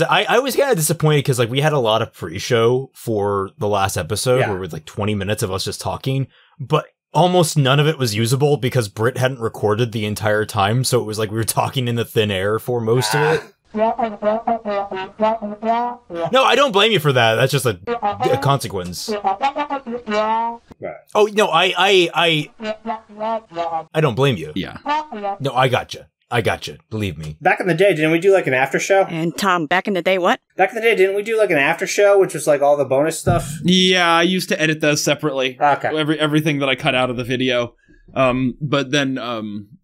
I was kind of disappointed because like we had a lot of pre-show for the last episode where we had like 20 minutes of us just talking, but almost none of it was usable because Britt hadn't recorded the entire time. So it was like we were talking in the thin air for most of it. No, I don't blame you for that. That's just a consequence. Right. Oh, no, I don't blame you. Yeah. No, I gotcha. I gotcha. Believe me. Back in the day, didn't we do like an after show? And Tom, back in the day, what? Back in the day, didn't we do like an after show, which was like all the bonus stuff? Yeah, I used to edit those separately. Okay. Everything that I cut out of the video. But then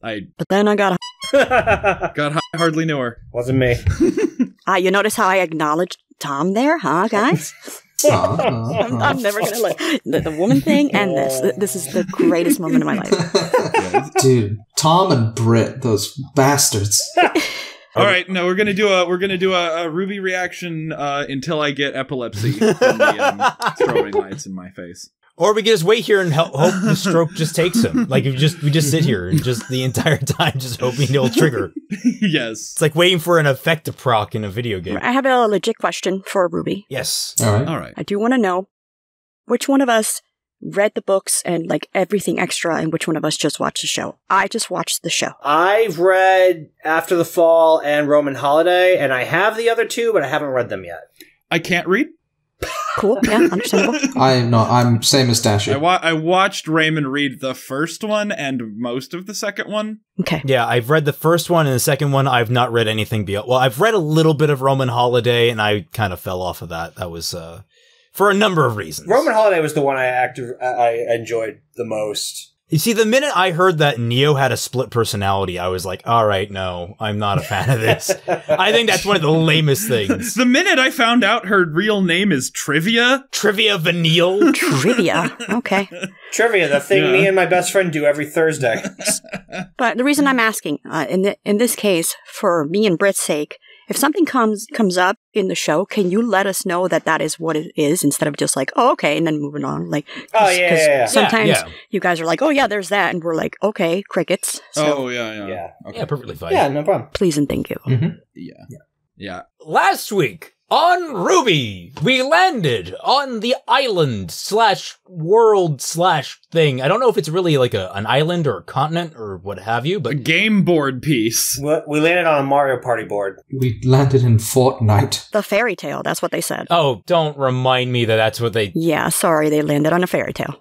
I got hardly knew her. Wasn't me. You notice how I acknowledged Tom there, huh, guys? I'm never gonna look the woman thing and this is the greatest moment of my life. Dude, Tom and Britt, those bastards. All right, no, we're gonna do a Ruby reaction until I get epilepsy from the throwing lights in my face. Or we can just wait here and hope the stroke just takes him. Like we just sit here and just the entire time just hoping he'll trigger. Yes. It's like waiting for an effect proc in a video game. I have a legit question for Ruby. Yes. All right. I do want to know which one of us read the books and like everything extra and which one of us just watched the show. I just watched the show. I've read After the Fall and Roman Holiday, and I have the other two, but I haven't read them yet. I can't read. Cool. Yeah, understandable. I'm same as Dashi. I watched Raymond read the first one and most of the second one. Okay. Yeah, I've read the first one and the second one. I've not read anything beyond. Well, I've read a little bit of Roman Holiday, and I kind of fell off of that. That was for a number of reasons. Roman Holiday was the one I enjoyed the most. You see, the minute I heard that Neo had a split personality, I was like, all right, no, I'm not a fan of this. I think that's one of the lamest things. The minute I found out her real name is Trivia. Trivia Vanille. Trivia. Okay. Trivia, the thing me and my best friend do every Thursday. But the reason I'm asking, in this case, for me and Britt's sake, if something comes up in the show, can you let us know that is what it is instead of just like, oh, okay, and then moving on? Like, sometimes you guys are like, oh, yeah, there's that. And we're like, okay, crickets. So. Oh, yeah. Okay. Yeah, perfectly fine. Yeah, no problem. Please and thank you. Mm-hmm. Yeah. Last week on Ruby, we landed on the island /world/ thing. I don't know if it's really like an island or a continent or what have you, but a game board piece. We landed on a Mario Party board. We landed in Fortnite. The fairy tale, that's what they said. Oh, don't remind me that that's what they... Yeah, sorry, they landed on a fairy tale.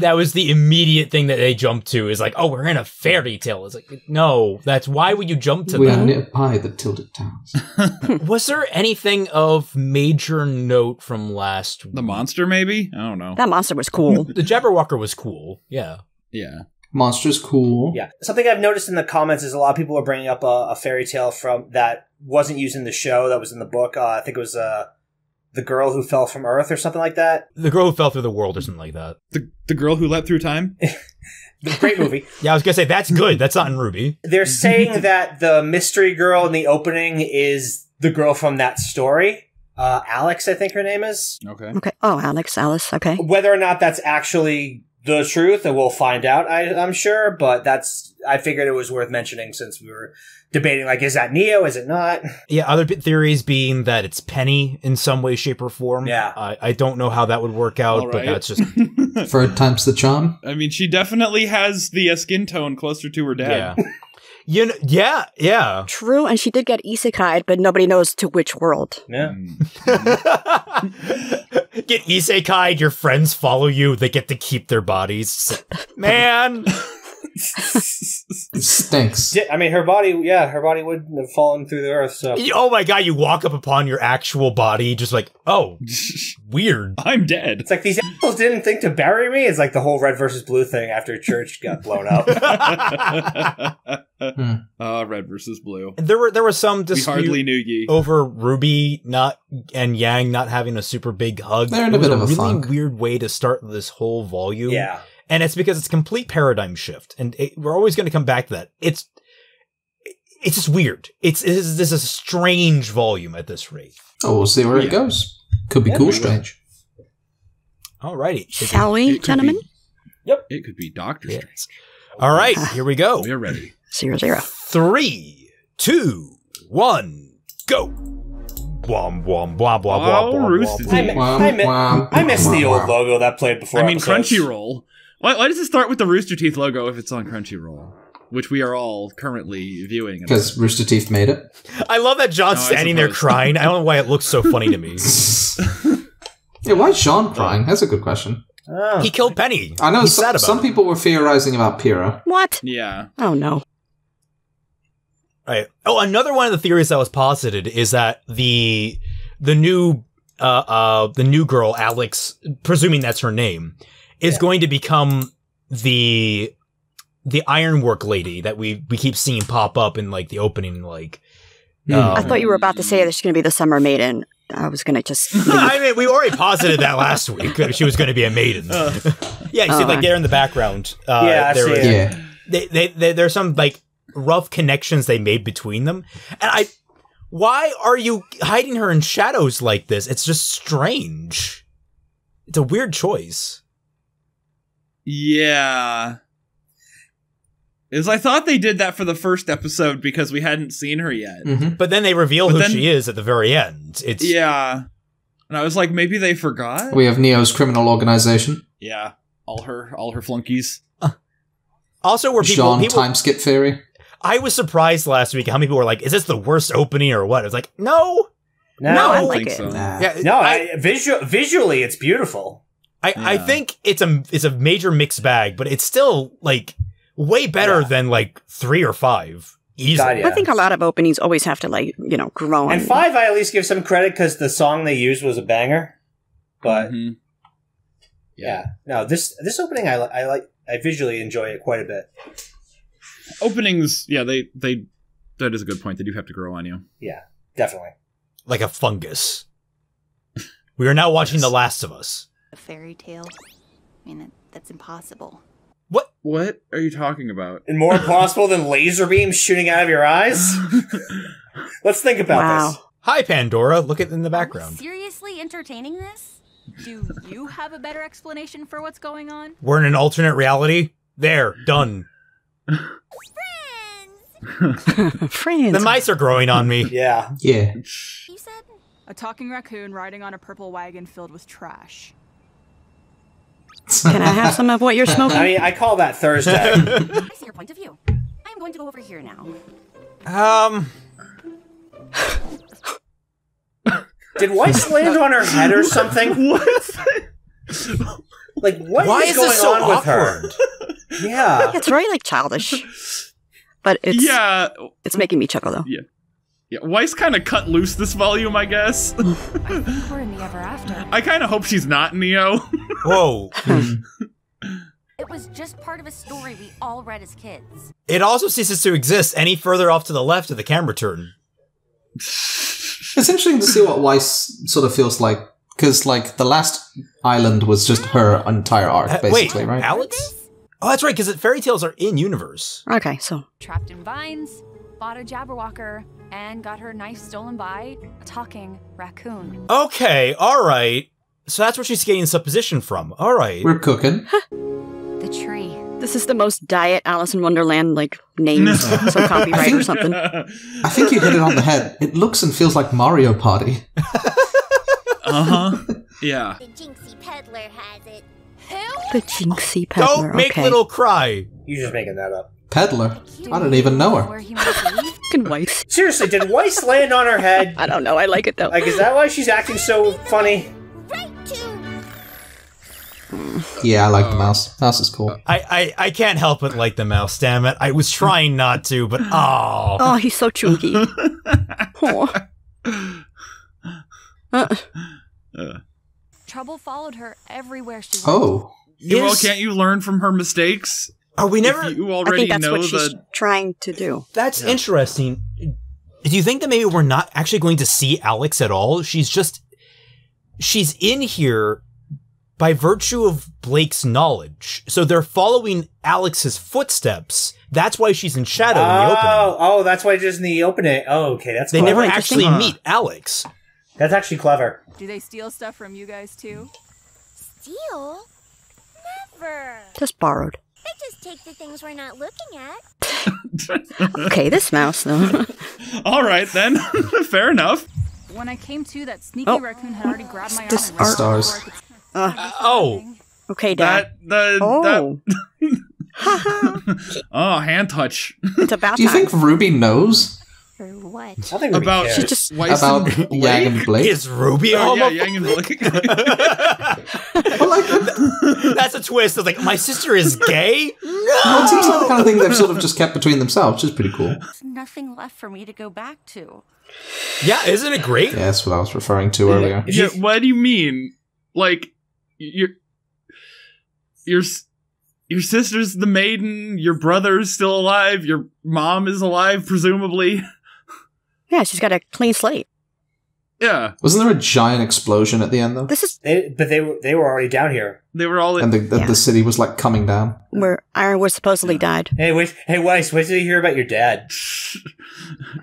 That was the immediate thing that they jumped to is like, oh, we're in a fairy tale. It's like, no, that's why would you jump to that? We are nearby the Tilted Towers. Was there anything of major note from last week? The monster, maybe? I don't know. That monster was cool. The Jabberwocker was cool. Yeah. Yeah. Monster's cool. Yeah. Something I've noticed in the comments is a lot of people are bringing up a fairy tale from that wasn't used in the show, that was in the book. I think it was The Girl Who Fell from Earth or something like that. The Girl Who Fell Through the World or something like that. The Girl Who Leapt Through Time? Great movie. Yeah, I was going to say, that's good. That's not in Ruby. They're saying that the mystery girl in the opening is the girl from that story. Alex, I think her name is. Okay. Oh, Alice, okay. Whether or not that's actually the truth, and we'll find out, I'm sure, but I figured it was worth mentioning since we were debating, like, is that Neo? Is it not? Yeah, other theories being that it's Penny in some way, shape, or form. Yeah. I don't know how that would work out, right. But that's just... Third time's the charm. I mean, she definitely has the skin tone closer to her dad. Yeah. You know, yeah. True, and she did get isekai'd, but nobody knows to which world. Yeah. Get isekai'd, your friends follow you, they get to keep their bodies. Man! It stinks. I mean, her body wouldn't have fallen through the earth, so... Oh my god, you walk up upon your actual body, just like, oh, weird. I'm dead. It's like, these assholes didn't think to bury me? It's like the whole red versus blue thing after church got blown up. Red versus blue. There were some dispute over Ruby and Yang not having a super big hug. They're in a bit of a really funk. Weird way to start this whole volume. Yeah. And it's because it's a complete paradigm shift. And we're always going to come back to that. It's just weird. This is a strange volume at this rate. Oh, we'll see where it goes. Could be cool strange. All righty. Shall we, gentlemen? Yep. It could be Dr. Strange. All right. Here we go. We're ready. 0-0. 3, 2, 1, go. Womp womp womp womp womp. I miss the old logo that played before. I mean, Crunchyroll. Why does it start with the Rooster Teeth logo if it's on Crunchyroll? Which we are all currently viewing. Because Rooster Teeth made it. I love that John's standing there crying. I don't know why it looks so funny to me. Yeah, why is Sean crying? That's a good question. He killed Penny. I know some people were theorizing about Pyrrha. What? Yeah. Oh, no. Right. Oh, another one of the theories that was posited is that the new girl, Alex, presuming that's her name, is going to become the ironwork lady that we keep seeing pop up in like the opening. Like, I thought you were about to say that she's going to be the Summer Maiden. I was going to just. I mean, we already posited that last week. That she was going to be a maiden. Yeah, you see, like there in the background. There's some like rough connections they made between them, and why are you hiding her in shadows like this? It's just strange. It's a weird choice. Yeah. Is I thought they did that for the first episode because we hadn't seen her yet. Mm-hmm. But then they reveal who she is at the very end. It's and I was like, maybe they forgot. We have Neo's criminal organization. Yeah, all her flunkies. Also, were people time skip theory? I was surprised last week how many people were like, "Is this the worst opening or what?" I was like, "No, I like it." So. Nah. Yeah, no, visually, it's beautiful. I think it's a major mixed bag, but it's still like. Way better than like 3 or 5. Easily. Yeah. I think a lot of openings always have to like, you know, grow on. And 5, I at least give some credit because the song they used was a banger. But no, this opening I visually enjoy it quite a bit. Openings, yeah, that is a good point. They do have to grow on you. Yeah, definitely. Like a fungus. We are now watching The Last of Us. A fairy tale. I mean, that's impossible. What are you talking about? And more impossible than laser beams shooting out of your eyes? Let's think about this. Hi, Pandora. Look at in the background. Are we seriously entertaining this? Do you have a better explanation for what's going on? We're in an alternate reality? There. Done. Friends! Friends. The mice are growing on me. Yeah. Yeah. You said? A talking raccoon riding on a purple wagon filled with trash. Can I have some of what you're smoking? I mean, I call that Thursday. I see your point of view. I'm going to go over here now. Did Weiss land on her head or something? What? Like, why is this so awkward? Yeah. It's very, like, childish. But it's... Yeah. It's making me chuckle, though. Yeah. Yeah, Weiss kind of cut loose this volume, I guess. I think we're in the ever after. I kind of hope she's not Neo. Whoa. It was just part of a story we all read as kids. It also ceases to exist any further off to the left of the camera turn. It's interesting to see what Weiss sort of feels like, because like the last island was just her entire arc, basically, right? Alex? Oh, that's right, because fairy tales are in universe. Okay, so trapped in vines, bought a Jabberwocker. And got her knife stolen by a talking raccoon. Okay, all right. So that's where she's getting supposition from. All right. We're cooking. The tree. This is the most diet Alice in Wonderland, like, names. Some copyright or something. I think you hit it on the head. It looks and feels like Mario Party. Yeah. The Jinxie Peddler has it. Who? The Jinxie Peddler, Don't make Little cry. You're just making that up. Peddler? I don't even know her. Weiss. Seriously, did Weiss land on her head? I don't know. I like it, though. Like, is that why she's acting so funny? Yeah, I like the mouse. Mouse is cool. I can't help but like the mouse, damn it. I was trying not to, but oh. Oh, he's so chunky. Trouble followed her everywhere she went. Oh. Well, can't you learn from her mistakes? Are we never? You already I think that's know what she's trying to do. That's interesting. Do you think that maybe we're not actually going to see Alex at all? She's in here by virtue of Blake's knowledge. So they're following Alex's footsteps. That's why she's in shadow in the opening. Oh, that's why she's in the opening. Oh, okay, that's clever. They never actually meet Alex. That's actually clever. Do they steal stuff from you guys too? Steal? Never. Just borrowed. They just take the things we're not looking at. Okay, this mouse, though. All right, then. Fair enough. When I came to, that sneaky raccoon had already grabbed my arm. Okay, Dad. Hand touch. It's about Do you think Ruby knows? For what? I think Ruby about cares. Just about Yang and Blake. Is Ruby Yang and Blake? That's a twist. It's like, my sister is gay? No! Well, it seems like the kind of thing they've sort of just kept between themselves, which is pretty cool. There's nothing left for me to go back to. Yeah, isn't it great? Yeah, that's what I was referring to earlier. Yeah, what do you mean? Like, your sister's the maiden, your brother's still alive, your mom is alive, presumably. Yeah, she's got a clean slate. Yeah. Wasn't there a giant explosion at the end, though? This is but they were already down here. They were all in and the city was, like, coming down. Where Ironwood supposedly died. Hey, Weiss, wait till you hear about your dad.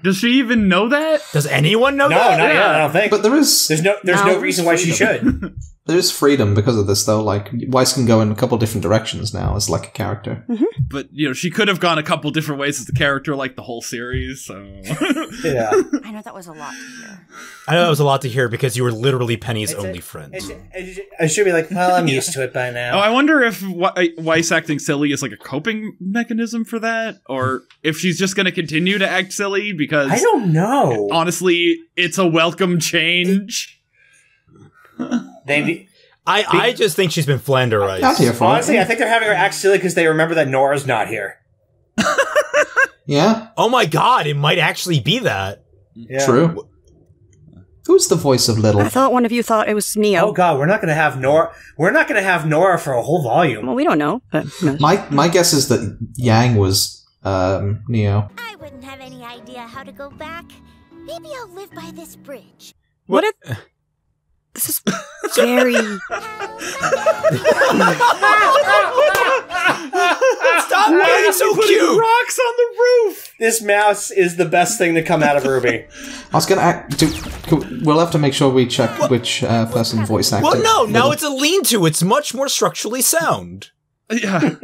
Does she even know that? Does anyone know that? No, not yet, I don't think. But there is... There's no reason why she should. There is freedom because of this, though. Like, Weiss can go in a couple different directions now as, like, a character. Mm-hmm. But, you know, she could have gone a couple different ways as the character, like, the whole series, so... Yeah. I know that was a lot to hear. I know that was a lot to hear because you were literally Penny's only friend. I should be like, well, I'm used to it by now. Oh, I wonder if Weiss acting silly is, like, a coping mechanism for that, or if she's just going to continue to act silly because... I don't know. Honestly, it's a welcome change. I just think she's been flanderized. Honestly, I think they're having her act silly because they remember that Nora's not here. Yeah. Oh my god, it might actually be that. Yeah. True. Who's the voice of Little? I thought one of you thought it was Neo. Oh god, we're not going to have Nora. We're not going to have Nora for a whole volume. Well, we don't know. But no. My guess is that Yang was Neo. I wouldn't have any idea how to go back. Maybe I'll live by this bridge. What if... This is very... Stop being so cute! Rocks on the roof! This mouse is the best thing to come out of Ruby. I was gonna act... We'll have to make sure we check which person voice acted. Well, no, now it's a lean-to. It's much more structurally sound. Yeah.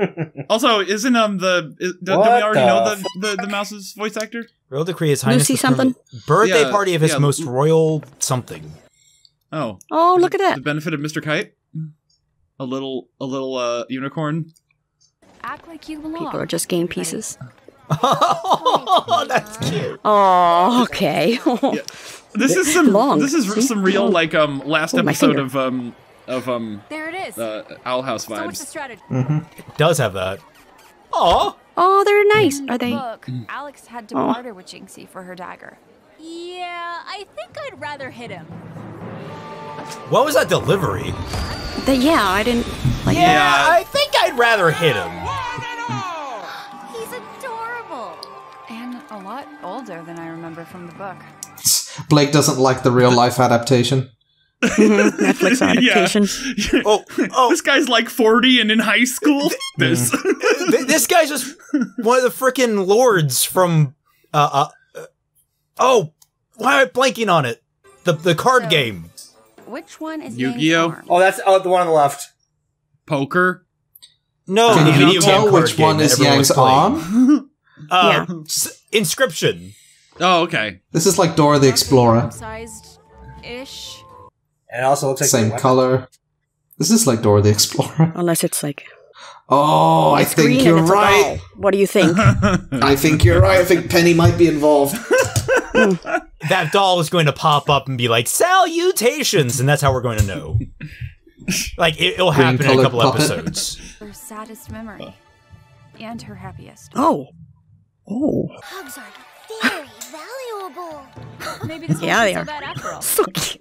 Also, isn't don't we already know the mouse's voice actor? Royal Decree is Highness... Lucy something? Birthday party of his most royal something. Oh! Oh! Look at that! The benefit of Mr. Kite, a little unicorn. Act like you belong. People are just game pieces. Oh, that's cute. Oh, okay. Yeah. This is some long. This is some real like last episode of There it is. Owl House vibes. So what's the strategy? Mm-hmm. It does have that. Oh! Oh, they're nice. Are they? Look, Alex had to barter with Jinxie for her dagger. Yeah, I think I'd rather hit him. What was that delivery? Yeah, I didn't like that. I think I'd rather hit him. He's adorable. And a lot older than I remember from the book. Blake doesn't like the real-life adaptation. Netflix adaptation. Yeah. Oh, this guy's like 40 and in high school. This guy's just one of the freaking lords from... oh, why am I blanking on it? The card game. Which one is Yu-Gi-Oh? Oh, that's the one on the left. Poker? No, can you tell which one is Yang's arm? Inscription. Oh, okay. This is like Dora the Explorer. Sized-ish. And it also looks like same color. This is like Dora the Explorer. Unless it's like... Oh, I think you're right. What do you think? I think you're right. I think Penny might be involved. That doll is going to pop up and be like, salutations, and that's how we're going to know. Like, it'll happen in a couple episodes. Her saddest memory. And her happiest. Oh. Oh. Hugs are very valuable. Maybe this yeah, they are. So bad after all. So cute.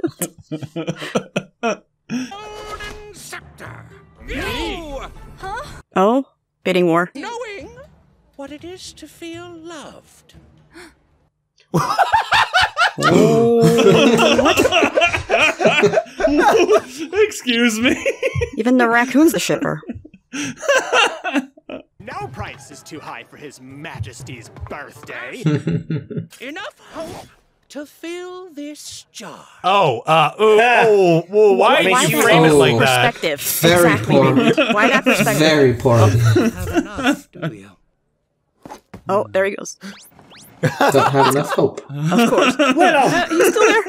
Golden scepter. No. Huh? Oh, bidding war. Knowing what it is to feel loved. Excuse me. Even the raccoon's the shipper. No price is too high for His Majesty's birthday. Enough hope to fill this jar. Why did you frame it like that? Very poor. Why that perspective? Very poor. Oh, there he goes. Don't have enough hope. Of course. What else? You still there?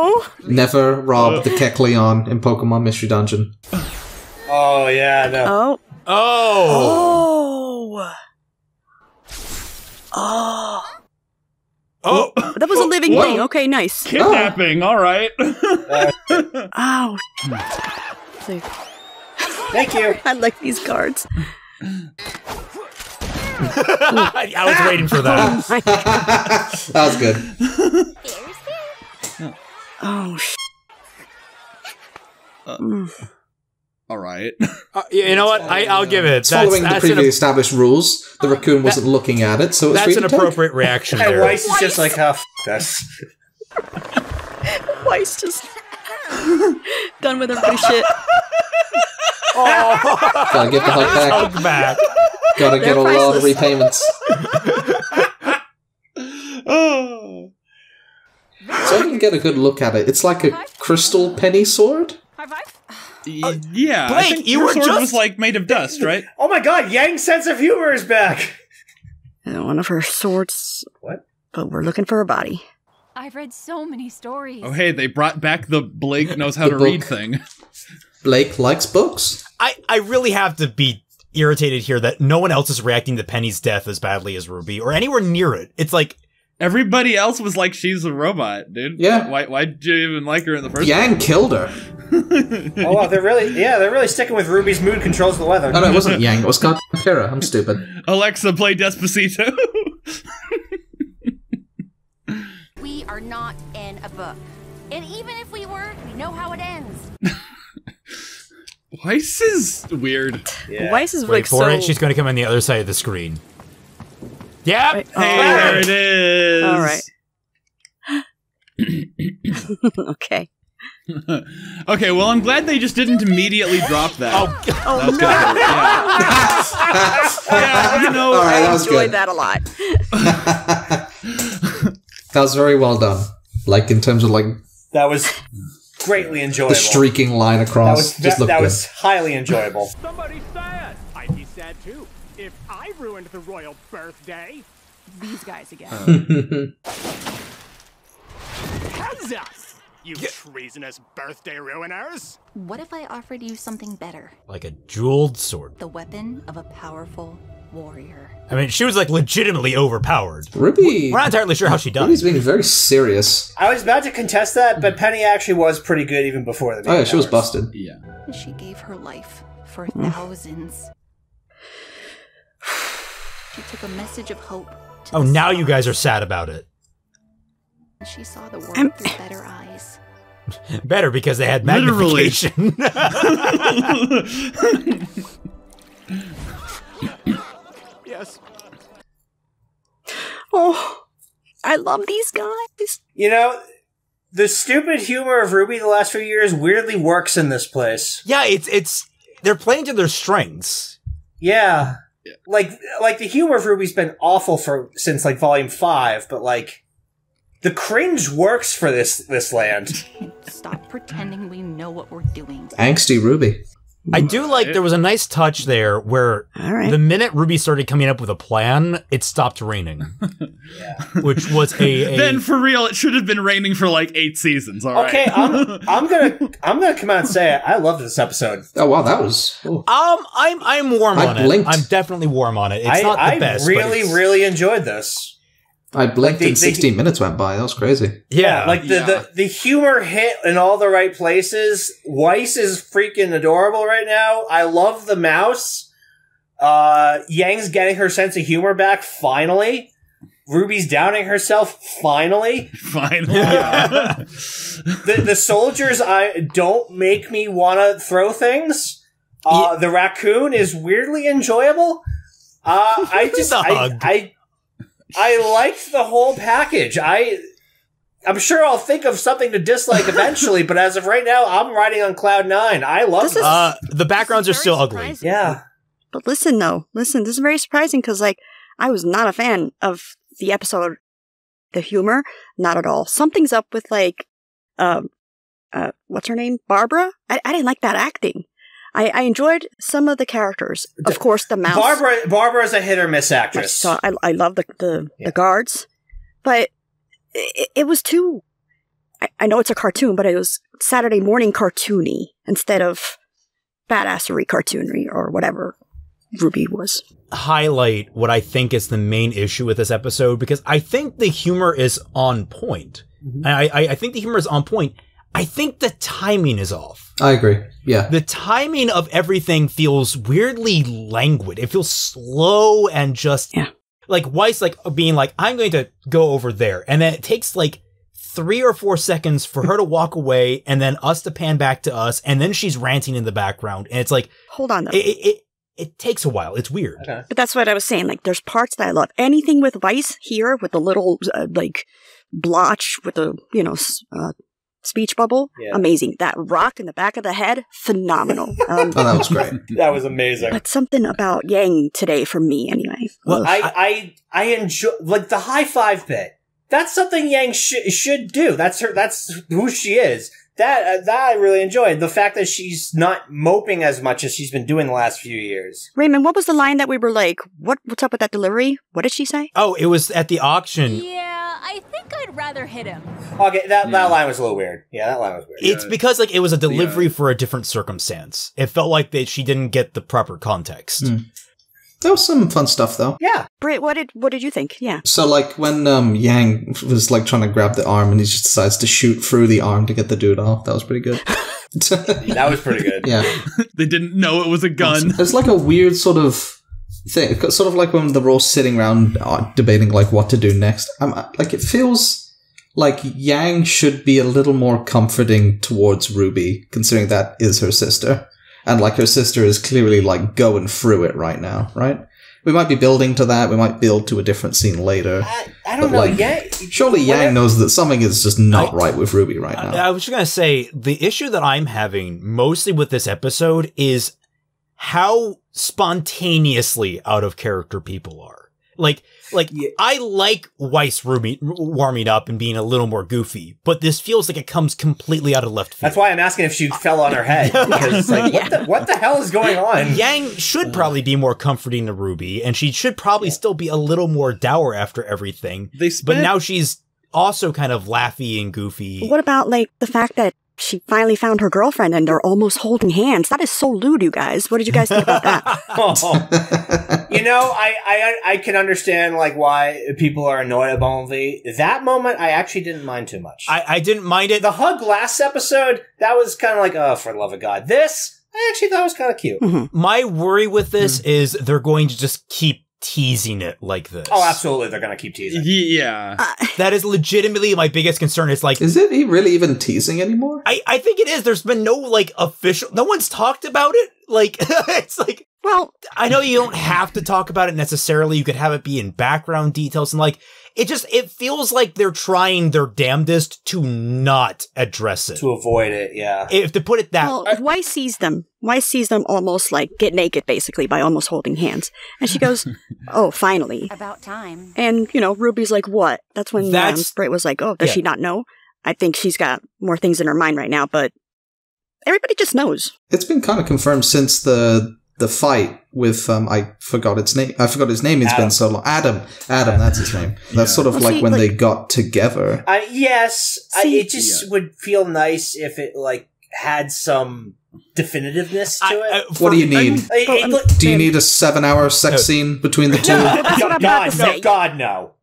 Oh. Never rob the Kecleon in Pokemon Mystery Dungeon. Oh, yeah, no. Oh. Oh. Oh. Oh. Oh. Oh. That was a living thing. Okay, nice. Kidnapping, all right. Ow. Thank you. I like these cards. I was waiting for that. Oh, that was good. Oh, sh. All right. You know what? I'll give it. Following the previously established rules, the raccoon wasn't looking at it, so it was free to take. That's an appropriate reaction there. Weiss is just like, oh, that's... Weiss just... done with everybody's shit. Oh. Gotta get the hug back. Gotta get a lot of repayments. Oh. So I didn't get a good look at it. It's like a crystal penny sword. Yeah, Blake, I think you were just like made of dust, right? Oh my God, Yang's sense of humor is back. One of her swords. What? But we're looking for her body. I've read so many stories. Oh hey, they brought back the Blake knows how to read thing. Blake likes books. I really have to be irritated here that no one else is reacting to Penny's death as badly as Ruby or anywhere near it. It's like everybody else was like, she's a robot, dude. Yeah. Why did you even like her in the first place? Yang killed her. Oh, wow, they're really sticking with Ruby's mood controls the weather. No, it wasn't Yang. It was goddamn Pyrrha. I'm stupid. Alexa, play Despacito. We are not in a book. And even if we were, we know how it ends. Weiss is weird. Yeah. Weiss is like so... Wait for it. She's going to come on the other side of the screen. Yep. Wait, oh. Hey, there it is. All right. Okay. Okay, well, I'm glad they just didn't immediately drop that. Oh, that was good. Yeah. Yeah, you know, right, I enjoyed that a lot. That was very well done. Like, in terms of, like... That was greatly enjoyable. The streaking line across. That was highly enjoyable. Somebody's sad. I'd be sad, too. If I ruined the royal birthday. These guys again. Kansas! You treasonous birthday ruiners! What if I offered you something better? Like a jeweled sword. The weapon of a powerful warrior. I mean, she was like legitimately overpowered. Ruby... We're not entirely sure how she died. Ruby's being very serious. I was about to contest that, but Penny actually was pretty good even before the... Oh yeah, she was busted. Yeah. She gave her life for thousands. She took a message of hope. Oh, now you guys are sad about it. She saw the world through better eyes. Better because they had magnification. Yes. Oh, I love these guys. You know, the stupid humor of Ruby the last few years weirdly works in this place. Yeah, it's they're playing to their strengths. Yeah, like the humor of Ruby's been awful since like Volume 5, but like. The cringe works for this land. Stop pretending we know what we're doing. Angsty Ruby. I do like there was a nice touch there where the minute Ruby started coming up with a plan, it stopped raining. Yeah. Which was a Then for real, it should have been raining for like 8 seasons, all right? Okay, I'm gonna come out and say it. I love this episode. Oh wow, that was I'm warm on it. I'm definitely warm on it. It's not the best. I really enjoyed this. I blinked and 16 minutes went by. That was crazy. Yeah, like the humor hit in all the right places. Weiss is freaking adorable right now. I love the mouse. Yang's getting her sense of humor back, finally. Ruby's downing herself, finally. Finally. Yeah. The soldiers don't make me want to throw things. The raccoon is weirdly enjoyable. I liked the whole package. I'm sure I'll think of something to dislike eventually, but as of right now, I'm riding on cloud 9. I love this. The backgrounds are still ugly. Yeah. But listen, though. Listen, this is very surprising because, like, I was not a fan of the episode, the humor. Not at all. Something's up with, like, what's her name? Barbara? I didn't like that acting. I enjoyed some of the characters. Of course, the mouse. Barbara's a hit or miss actress. I love the guards, but it was too I know it's a cartoon, but it was Saturday morning cartoony instead of badassery cartoonery or whatever Ruby was. Highlight what I think is the main issue with this episode, because I think the humor is on point. Mm-hmm. I think the humor is on point. I think the timing is off. I agree. Yeah. The timing of everything feels weirdly languid. It feels slow and just like Weiss, like being like, I'm going to go over there. And then it takes like 3 or 4 seconds for her to walk away and then us to pan back to us. And then she's ranting in the background. And it's like, hold on. It takes a while. It's weird. Okay. But that's what I was saying. Like, there's parts that I love. Anything with Weiss here with the little like blotch with the, you know, speech bubble, amazing. That rock in the back of the head, phenomenal. Oh, that was great. That was amazing. But something about Yang today, for me anyway. Well, I enjoy, like, the high five bit. That's something Yang should do. That's her. That's who she is. That I really enjoyed. The fact that she's not moping as much as she's been doing the last few years. Raymond, what was the line that we were like, what's up with that delivery? What did she say? Oh, it was at the auction. Yeah, I think I'd rather hit him. Okay, that line was a little weird. Yeah, that line was weird. It's because, like, it was a delivery for a different circumstance. It felt like that she didn't get the proper context. Mm. There was some fun stuff, though. Yeah. Britt, what did you think? Yeah. So, like, when Yang was, like, trying to grab the arm and he just decides to shoot through the arm to get the dude off, that was pretty good. That was pretty good. Yeah. They didn't know it was a gun. It's like a weird sort of thing. It's sort of like when they're all sitting around debating, like, what to do next. Like, it feels like Yang should be a little more comforting towards Ruby, considering that is her sister. And, like, her sister is clearly, like, going through it right now, right? We might be building to that. We might build to a different scene later. I don't know. Like, surely Yang knows that something is just not right with Ruby right now. I was just going to say, the issue that I'm having mostly with this episode is how spontaneously out of character people are. Like, I like Weiss Ruby warming up and being a little more goofy, but this feels like it comes completely out of left field. That's why I'm asking if she fell on her head, because it's like, what the hell is going on? Yang should probably be more comforting to Ruby, and she should probably still be a little more dour after everything, but now she's also kind of laughy and goofy. What about, like, the fact that she finally found her girlfriend and they're almost holding hands? That is so lewd, you guys. What did you guys think about that? You know, I can understand, like, why people are annoyed at Bumblebee. That moment, I actually didn't mind too much. I didn't mind it. The hug last episode, that was kind of like, oh, for the love of God. This, I actually thought was kind of cute. Mm-hmm. My worry with this is they're going to just keep teasing it like this. Oh, absolutely, they're gonna keep teasing. Yeah, that is legitimately my biggest concern. Is like, is it really even teasing anymore? I think it is. There's been no, like, official. No one's talked about it. Like, it's like, well, I know you don't have to talk about it necessarily. You could have it be in background details, and, like, it feels like they're trying their damnedest to not address it, to avoid it. Yeah, if to put it that. Well, Why sees them? Why sees them almost, like, get naked, basically, by almost holding hands. And she goes, oh, finally. About time. And, you know, Ruby's like, what? That's when Britt was like, oh, does she not know? I think she's got more things in her mind right now, but everybody just knows. It's been kind of confirmed since the fight with, I forgot his name, it's been so long. Adam, that's his name. That's sort of when they got together. It would feel nice if it, like, had some definitiveness to it. What do you need? Do you need a 7-hour sex scene between the two? God, no.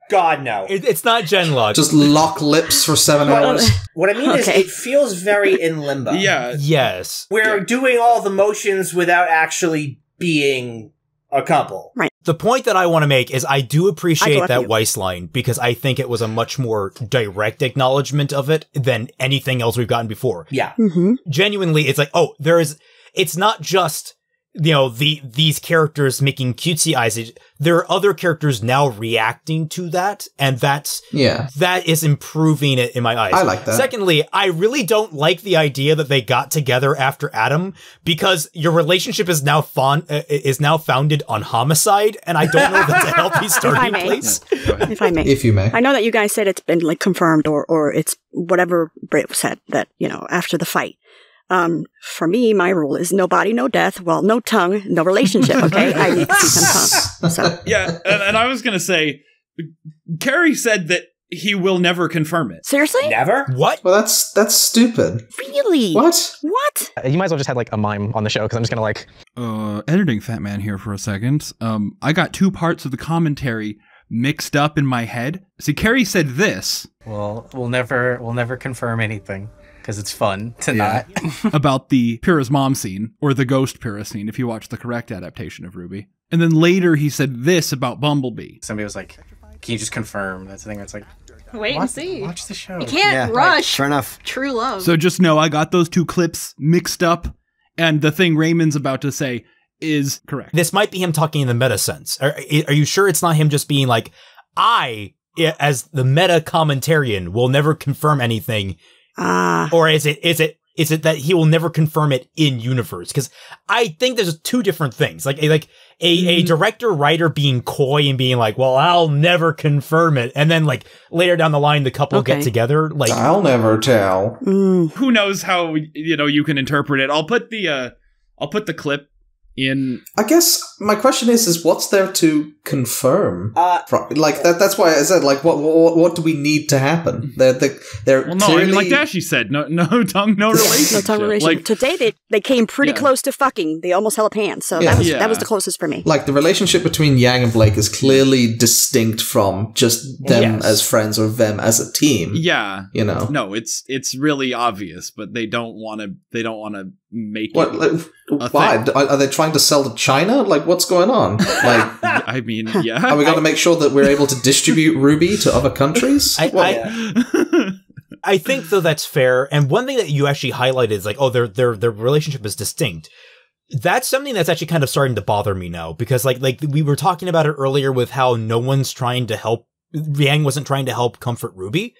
It's not Genlock. Just lock lips for 7 hours. What I mean is, it feels very in limbo. Yeah. Yes. We're doing all the motions without actually being a couple. Right. The point that I want to make is I do appreciate that Weiss line, because I think it was a much more direct acknowledgement of it than anything else we've gotten before. Yeah. Mm-hmm. Genuinely, it's like, oh, it's not just, you know, these characters making cutesy eyes. There are other characters now reacting to that, and that is improving it in my eyes. I like that. Secondly, I really don't like the idea that they got together after Adam, because your relationship is now founded on homicide, and I don't know that's a healthy starting place. Yeah, if I may. If you may. I know that you guys said it's been, like, confirmed, or it's whatever Britt said, that, you know, after the fight. For me, my rule is no body, no death. Well, no tongue, no relationship. Okay, I need to see some tongue. So. Yeah, and I was gonna say, Carrie said that he will never confirm it. Seriously? Never? What? Well, that's stupid. Really? What? What? You might as well just have like a mime on the show because I'm just gonna like. Editing Fat Man here for a second. I got two parts of the commentary mixed up in my head. See, Carrie said this. Well, we'll never confirm anything because it's fun to not. About the Pyrrha's mom scene or the ghost Pyrrha scene, if you watch the correct adaptation of Ruby. And then later he said this about Bumblebee. Somebody was like, can you just confirm? That's the thing where it's like, wait and see. Watch the show. You can't rush. Fair enough. True love. So just know I got those two clips mixed up, and the thing Raymond's about to say is correct. This might be him talking in the meta sense. Are you sure it's not him just being like, I, as the meta commentarian, will never confirm anything? Or is it that he will never confirm it in universe? Because I think there's two different things. Like a director writer being coy and being like, well, I'll never confirm it, and then like later down the line the couple get together. Like, I'll never tell. Who knows how you can interpret it? I'll put the clip in. I guess my question is what's there to confirm? Like that's why I said, like, what do we need to happen? Well, no, like Dashi said, no tongue, no relationship. No tongue relationship. Like, today they came pretty close to fucking. They almost held hands, so that was the closest for me. Like, the relationship between Yang and Blake is clearly distinct from just them as friends or them as a team. Yeah, you know, no, it's really obvious, but they don't want to make it. Why are they trying to sell to China? Like, what's going on? Like, I mean, yeah, are we going to make sure that we're able to distribute Ruby to other countries? I think though that's fair. And one thing that you actually highlighted is like, oh, their relationship is distinct. That's something that's actually kind of starting to bother me now, because like we were talking about it earlier with how no one's trying to help. Yang wasn't trying to help comfort Ruby.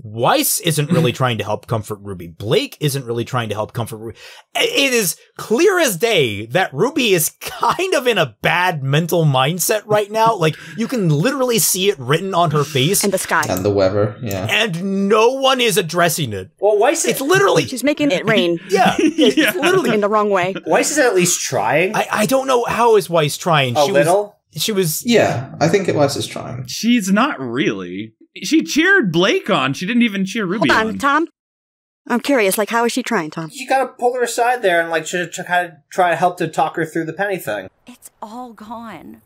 Weiss isn't really trying to help comfort Ruby. Blake isn't really trying to help comfort Ruby. It is clear as day that Ruby is kind of in a bad mental mindset right now. Like, you can literally see it written on her face. And the sky. And the weather, yeah. And no one is addressing it. Well, Weiss is- It's literally- She's making it rain. Yeah. It's literally in the wrong way. Weiss is at least trying. I don't know, how is Weiss trying? She was- Yeah, I think Weiss is trying. She's not really- She cheered Blake on. She didn't even cheer Ruby on. Hold on, Tom. I'm curious. Like, how is she trying, Tom? You gotta pull her aside there and, like, try to help to talk her through the Penny thing. It's all gone.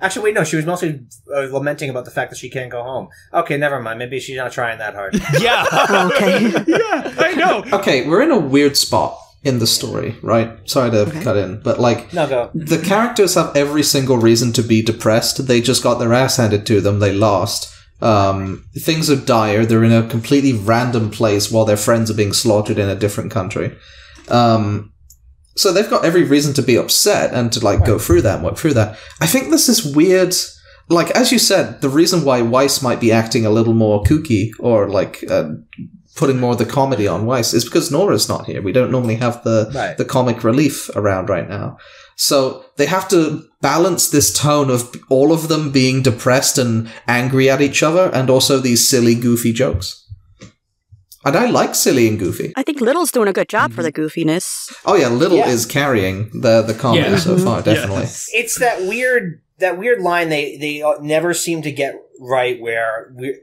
Actually, wait, no. She was mostly lamenting about the fact that she can't go home. Okay, never mind. Maybe she's not trying that hard. Yeah. Okay. Yeah, I know. Okay, we're in a weird spot in the story, right? Sorry to cut in, but, like, the characters have every single reason to be depressed. They just got their ass handed to them. They lost. Things are dire. They're in a completely random place while their friends are being slaughtered in a different country. So they've got every reason to be upset and to, like, go through that and work through that. I think this is weird. Like, as you said, the reason why Weiss might be acting a little more kooky or, like, putting more of the comedy on Weiss is because Nora's not here. We don't normally have the comic relief around right now. So they have to balance this tone of all of them being depressed and angry at each other and also these silly, goofy jokes. And I like silly and goofy. I think Little's doing a good job for the goofiness. Oh, yeah, Little is carrying the comedy so far, definitely. Yeah. It's that weird line they never seem to get right where we're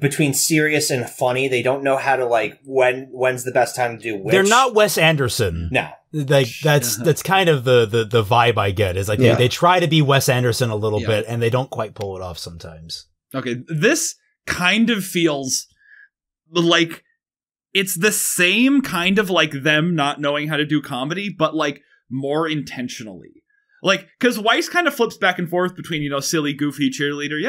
between serious and funny. They don't know how to, like, when's the best time to do which. They're not Wes Anderson. No. Like, that's kind of the vibe I get, is like they try to be Wes Anderson a little bit and they don't quite pull it off sometimes. Okay, this kind of feels like it's the same kind of, like, them not knowing how to do comedy, but, like, more intentionally. Like, because Weiss kind of flips back and forth between, silly, goofy cheerleader,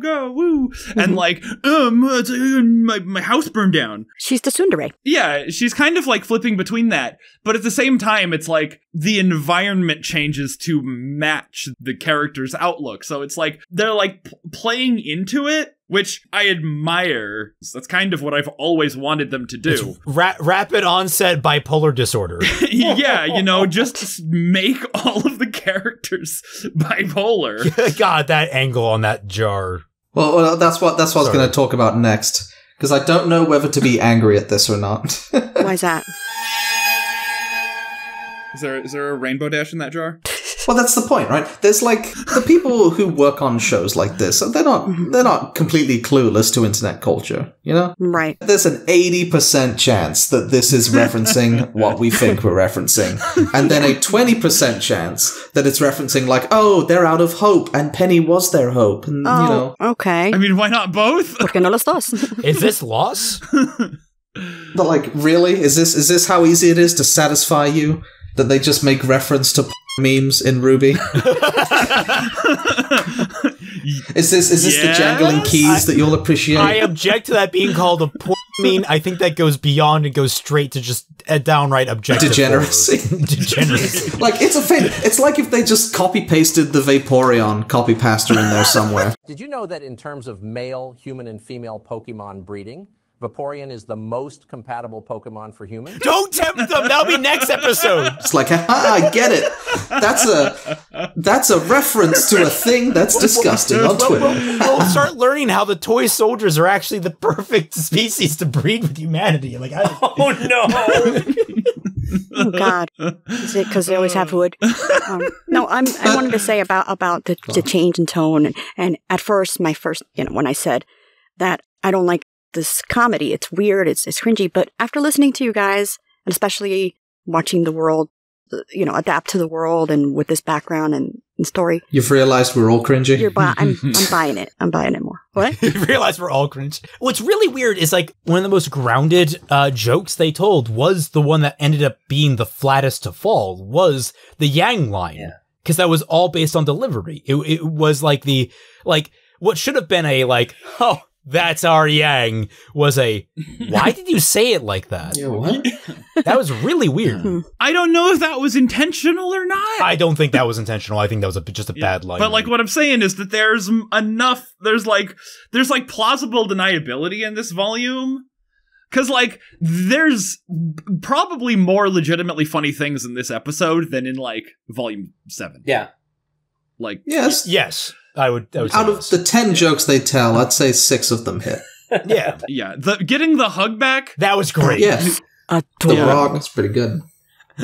go, woo, and, like, my house burned down. She's the tsundere. Yeah, she's kind of, like, flipping between that. But at the same time, it's, like, the environment changes to match the character's outlook. So it's, like, they're, like, playing into it, which I admire. That's kind of what I've always wanted them to do. Rapid onset bipolar disorder. Yeah, just make all of the characters bipolar. God, that angle on that jar. Well, that's what I was going to talk about next, because I don't know whether to be angry at this or not. Why is that? Is there a rainbow dash in that jar? Well, that's the point, right? There's like the people who work on shows like this, they're not completely clueless to internet culture, you know? Right. There's an 80% chance that this is referencing what we think we're referencing. And then a 20% chance that it's referencing like, oh, they're out of hope and Penny was their hope. And, oh, you know. Okay. I mean, why not both? Porque no los dos. Is this loss? But like, really? Is this how easy it is to satisfy you? That they just make reference to memes in Ruby? Is this yes? The jangling keys that you'll appreciate? I object to that being called a porn meme. I think that goes beyond and goes straight to just a downright objective degeneracy. Degeneracy. Like, it's a thing. It's like if they just copy-pasted the Vaporeon copy-paster in there somewhere. Did you know that in terms of male, human, and female Pokemon breeding, Vaporeon is the most compatible Pokemon for humans? Don't tempt them! That'll be next episode! It's like, haha, I get it. That's a reference to a thing that's disgusting on Twitter. We'll start learning how the toy soldiers are actually the perfect species to breed with humanity. Like, oh, no! Oh, God. Is it because they always have wood? No, I wanted to say about the change in tone. And at first, you know, when I said that I don't like this comedy, it's weird, it's cringy, but after listening to you guys, and especially watching the world, you know, adapt to the world and with this background and story. You've realized we're all cringy? I'm buying it. I'm buying it more. What? You've realized we're all cringy. What's really weird is like one of the most grounded jokes they told was the one that ended up being the flattest to fall, was the Yang line. Yeah. Because that was all based on delivery. It was like what should have been a like, oh, that's our Yang, was a, why did you say it like that? Yeah, what? That was really weird. I don't know if that was intentional or not. I don't think that was intentional. I think that was just a bad line. But like what I'm saying is that there's enough, there's like plausible deniability in this volume. Because, like, there's probably more legitimately funny things in this episode than in, like, Volume 7. Yeah. Like, yes. Yes. I would out of the 10 jokes they tell, I'd say 6 of them hit. Yeah. Yeah. Getting the hug back. That was great. Yes. Yeah. The rock was pretty good.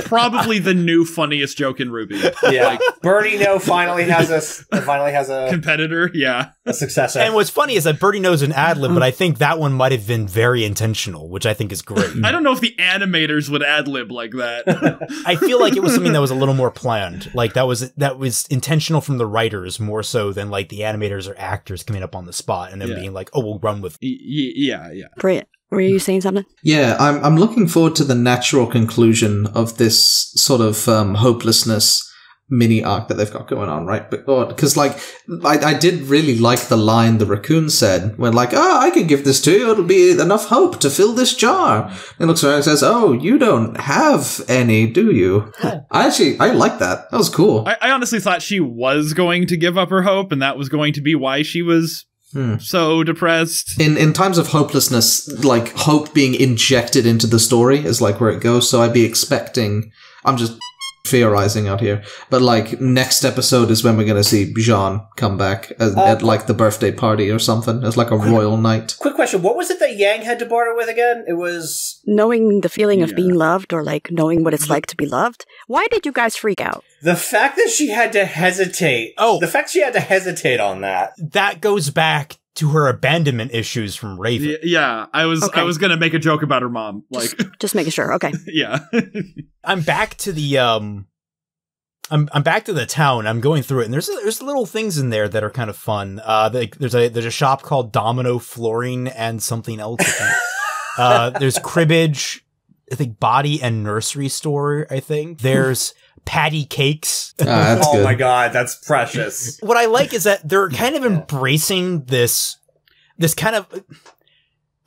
Probably the new funniest joke in Ruby. Yeah. Like, Birdie No finally has a competitor. Yeah. A successor. And what's funny is that Birdie No's an ad-lib, but I think that one might have been very intentional, which I think is great. I don't know if the animators would ad-lib like that. I feel like it was something that was a little more planned. Like that was intentional from the writers more so than like the animators or actors coming up on the spot and then being like, oh, we'll run with it. Yeah. Yeah. Brilliant. Were you saying something? Yeah, I'm looking forward to the natural conclusion of this sort of hopelessness mini arc that they've got going on, right? Because, like, I did really like the line the raccoon said, when like, oh, I can give this to you, it'll be enough hope to fill this jar. And looks around and says, oh, you don't have any, do you? I like that. That was cool. I honestly thought she was going to give up her hope, and that was going to be why she was... so depressed. In times of hopelessness, like, hope being injected into the story is, like, where it goes, so I'd be expecting... I'm just theorizing out here. But, like, next episode is when we're gonna see Jean come back at, like, the birthday party or something. It's like a royal night. Quick question, what was it that Yang had to barter with again? It was... knowing the feeling of being loved, or, like, knowing what it's like to be loved. Why did you guys freak out? The fact that she had to hesitate. Oh. The fact she had to hesitate on that. That goes back to her abandonment issues from Raven. Yeah, I was going to make a joke about her mom. Like, just making sure. Okay. Yeah. I'm back to the I'm back to the town. I'm going through it, and there's little things in there that are kind of fun. There's a shop called Domino Flooring and something else. There's cribbage, I think, body and nursery store, I think. There's patty cakes. That's good. My God, that's precious. What I like is that they're kind of embracing this kind of...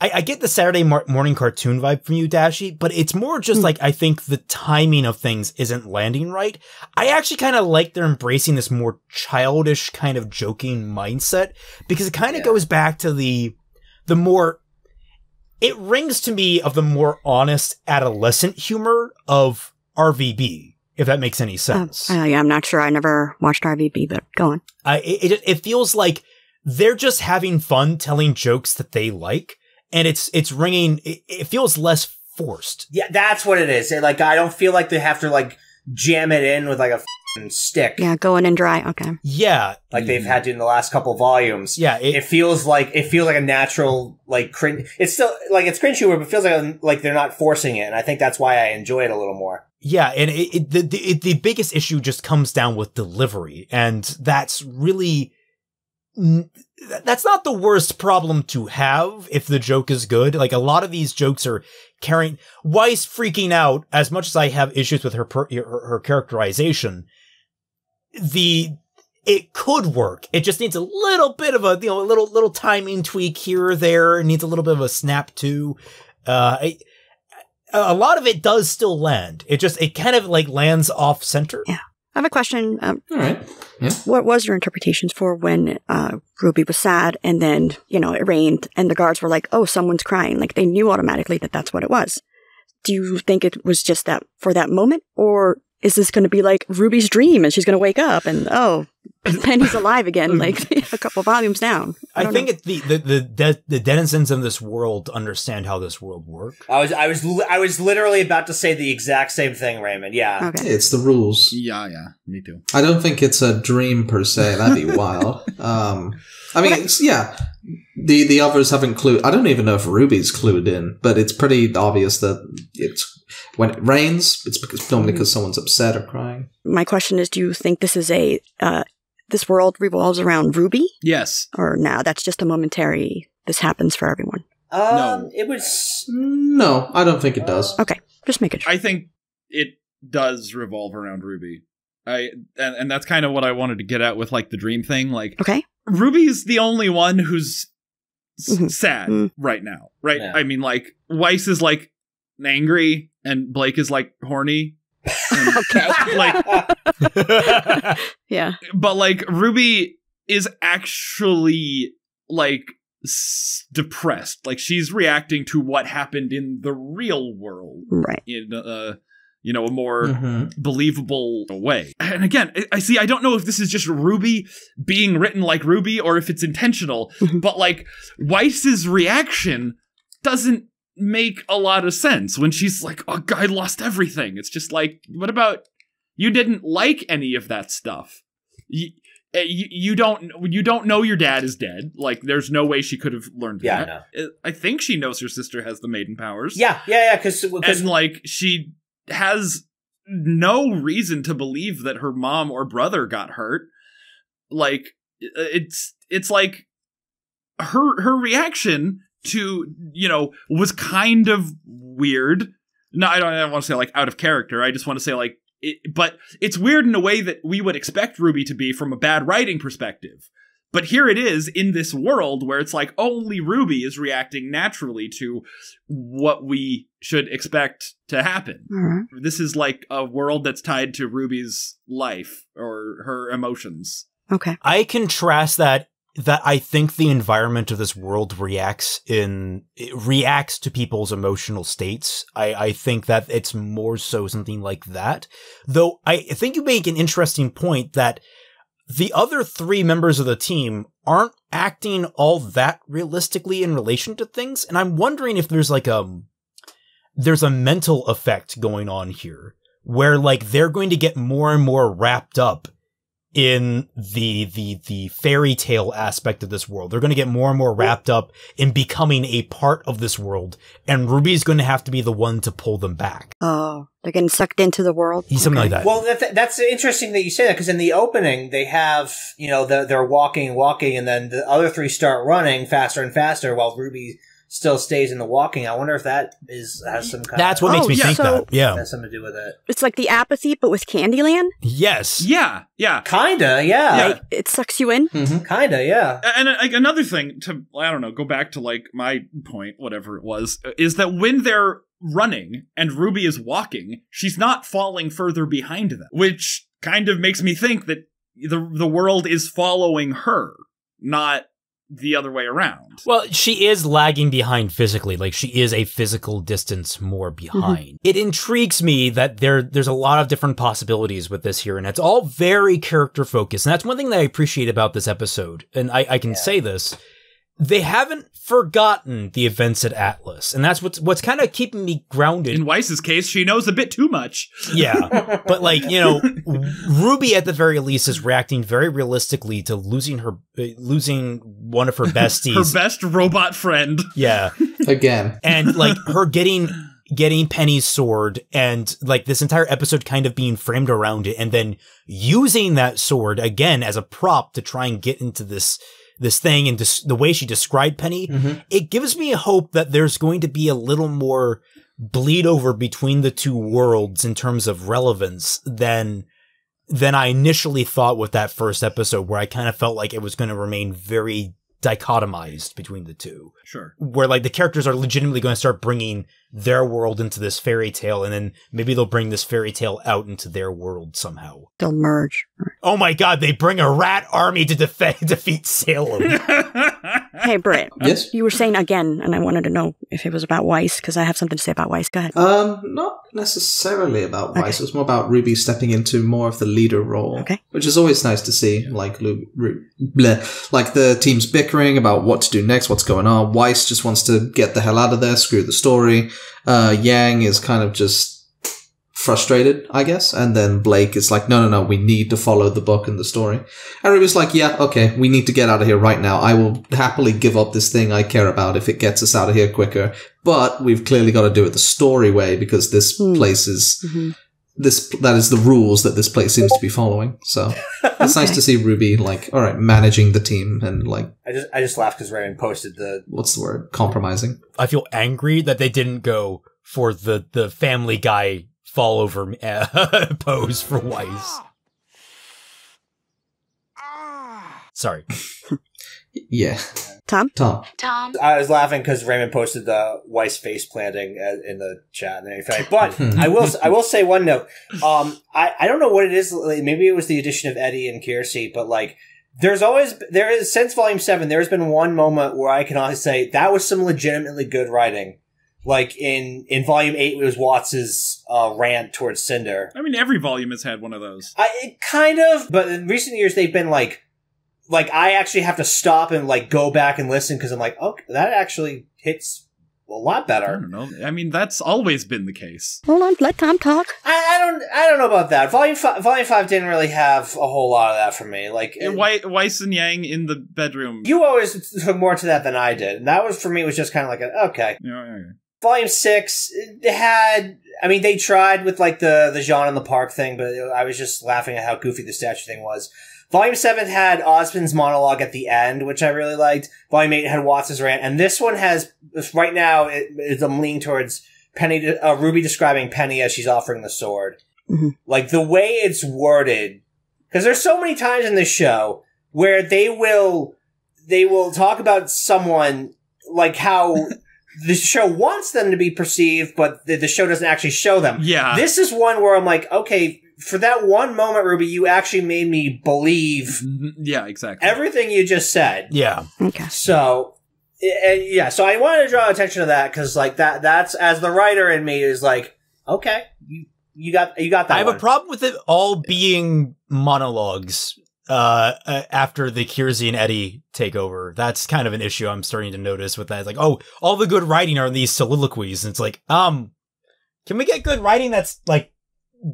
I get the Saturday morning cartoon vibe from you, Dashi, but it's more just like, I think the timing of things isn't landing right. I actually kind of like they're embracing this more childish kind of joking mindset, because it kind of goes back to the more... It rings to me of the more honest adolescent humor of RVB, if that makes any sense. I'm not sure. I never watched RVB, but go on. It feels like they're just having fun telling jokes that they like, and it's ringing. It feels less forced. Yeah, that's what it is. Like, I don't feel like they have to like jam it in with like a stick. Yeah, going and dry. Okay. Yeah. Like they've had to in the last couple volumes. Yeah. It feels like a natural, like, cringe. It's still, like, it's cringy, but it feels like they're not forcing it. And I think that's why I enjoy it a little more. Yeah. And the biggest issue just comes down with delivery. And that's really, that's not the worst problem to have if the joke is good. Like, a lot of these jokes are carrying. Weiss freaking out, as much as I have issues with her characterization, it could work. It just needs a little bit of a, you know, a little timing tweak here or there. It needs a little bit of a snap too. A lot of it does still land. It kind of like lands off center. Yeah. I have a question. All right. Yeah. What was your interpretations for when Ruby was sad and then, you know, it rained and the guards were like, oh, someone's crying. Like, they knew automatically that that's what it was. Do you think it was just that for that moment? Or is this going to be like Ruby's dream and she's going to wake up and, oh, Penny's alive again, like a couple volumes down? I think it's the denizens of this world understand how this world works. I was literally about to say the exact same thing, Raymond. Yeah, okay. It's the rules. Yeah, me too. I don't think it's a dream per se. That'd be wild. I mean, the others haven't clued. I don't even know if Ruby's clued in, but it's pretty obvious that it's when it rains. It's normally because someone's upset or crying. My question is, do you think this is a this world revolves around Ruby? Yes. Or no, that's just a momentary, this happens for everyone. No. It was... No, I don't think it does. Okay, just make it sure. I think it does revolve around Ruby. And that's kind of what I wanted to get at with, like, the dream thing. Like, okay. Ruby's the only one who's sad right now, right? Yeah. I mean, like, Weiss is, like, angry, and Blake is, like, horny. Okay. Like, yeah. But, like, Ruby is actually, like, depressed. Like, she's reacting to what happened in the real world. Right. In, you know, a more believable way. And again, I don't know if this is just Ruby being written like Ruby or if it's intentional. But, like, Weiss's reaction doesn't make a lot of sense when she's like, oh, I lost everything. It's just like, what about, you didn't like any of that stuff. You don't know your dad is dead. Like, there's no way she could have learned that. Yeah, no. I think she knows her sister has the maiden powers. Yeah. Because, like, she has no reason to believe that her mom or brother got hurt. Like, it's like her reaction to, you know, was kind of weird. No, I don't want to say, like, out of character. I just want to say, like, but it's weird in a way that we would expect Ruby to be from a bad writing perspective. But here it is in this world where it's like only Ruby is reacting naturally to what we should expect to happen. Mm-hmm. This is like a world that's tied to Ruby's life or her emotions. Okay. I contrast that I think the environment of this world reacts to people's emotional states. I think that it's more so something like that. Though I think you make an interesting point that the other three members of the team aren't acting all that realistically in relation to things. And I'm wondering if there's like there's a mental effect going on here where, like, they're going to get more and more wrapped up in the fairy tale aspect of this world. They're going to get more and more wrapped up in becoming a part of this world, and Ruby's going to have to be the one to pull them back. Oh, they're getting sucked into the world? Something like that. Well, that's interesting that you say that, because in the opening, they have, you know, they're walking, and then the other three start running faster and faster while Ruby still stays in the walking. I wonder if that has some kind of... That's what makes me think that. Yeah. That's something to do with it. It's like the apathy, but with Candyland? Yes. Yeah. Kinda, yeah. Like, it sucks you in? Mm-hmm. Kinda, yeah. And another thing to, I don't know, go back to, like, my point, whatever it was, is that when they're running and Ruby is walking, she's not falling further behind them, which kind of makes me think that the world is following her, not the other way around. Well, she is lagging behind physically. Like, she is a physical distance more behind. It intrigues me that there's a lot of different possibilities with this here, and it's all very character focused. And that's one thing that I appreciate about this episode. And I can say this, they haven't forgotten the events at Atlas, and that's what's kind of keeping me grounded. In Weiss's case, she knows a bit too much. Yeah, but like, you know, Ruby at the very least is reacting very realistically to losing one of her besties, her best robot friend. Yeah, again, and like her getting Penny's sword, and like this entire episode kind of being framed around it, and then using that sword again as a prop to try and get into this thing, and the way she described Penny, it gives me hope that there's going to be a little more bleed over between the two worlds in terms of relevance than I initially thought with that first episode, where I kind of felt like it was going to remain very dichotomized between the two. Sure. Where like the characters are legitimately going to start bringing their world into this fairy tale, and then maybe they'll bring this fairy tale out into their world somehow. They'll merge. Oh my god, they bring a rat army to defeat Salem. Hey, Britt. Yes? You were saying again, and I wanted to know if it was about Weiss, because I have something to say about Weiss. Go ahead. Not necessarily about Weiss. It was more about Ruby stepping into more of the leader role. Okay. Which is always nice to see, like the team's bickering about what to do next, what's going on. Weiss just wants to get the hell out of there, screw the story. Yang is kind of just frustrated, I guess, and then Blake is like, no, we need to follow the book and the story. And Ruby's like, yeah, okay, we need to get out of here right now. I will happily give up this thing I care about if it gets us out of here quicker, but we've clearly got to do it the story way, because this place is... that is the rules that this place seems to be following. So it's nice to see Ruby, like, all right, managing the team and like. I just laughed because Raymond posted the what's the word? Compromising. I feel angry that they didn't go for the Family Guy fall over pose for Weiss. Sorry. Yeah. Tom. I was laughing because Raymond posted the Weiss face planting in the chat and everything. But I will say one note. I don't know what it is. Like, maybe it was the addition of Eddie and Kiersey, but like there is since Volume 7, there's been one moment where I can honestly say that was some legitimately good writing. Like in Volume 8, it was Watts' rant towards Cinder. I mean, every volume has had one of those. But in recent years they've been like. Like, I actually have to stop and, like, go back and listen because I'm like, oh, that actually hits a lot better. I don't know. I mean, that's always been the case. Hold on. Let Tom talk. I don't know about that. Volume 5 didn't really have a whole lot of that for me. Like, and Weiss and Yang in the bedroom. You always took more to that than I did. And that was, for me, was just kind of like, okay. Yeah. Volume 6, it had... I mean, they tried with, like, the Jean in the Park thing, but I was just laughing at how goofy the statue thing was. Volume 7 had Osmond's monologue at the end, which I really liked. Volume 8 had Watts' rant. And this one has, right now, I'm leaning towards Penny, Ruby describing Penny as she's offering the sword. Like, the way it's worded, because there's so many times in this show where they will talk about someone, like how the show wants them to be perceived, but the show doesn't actually show them. Yeah. This is one where I'm like, okay... For that one moment, Ruby, you actually made me believe. Yeah, exactly. Everything you just said. Yeah. Okay. So, yeah. So I wanted to draw attention to that because, like, that's as the writer in me is like, okay, you got that. I have a problem with it all being monologues after the Kiersey and Eddie takeover. That's kind of an issue I'm starting to notice with that. It's like, oh, all the good writing are in these soliloquies, and it's like, can we get good writing that's like.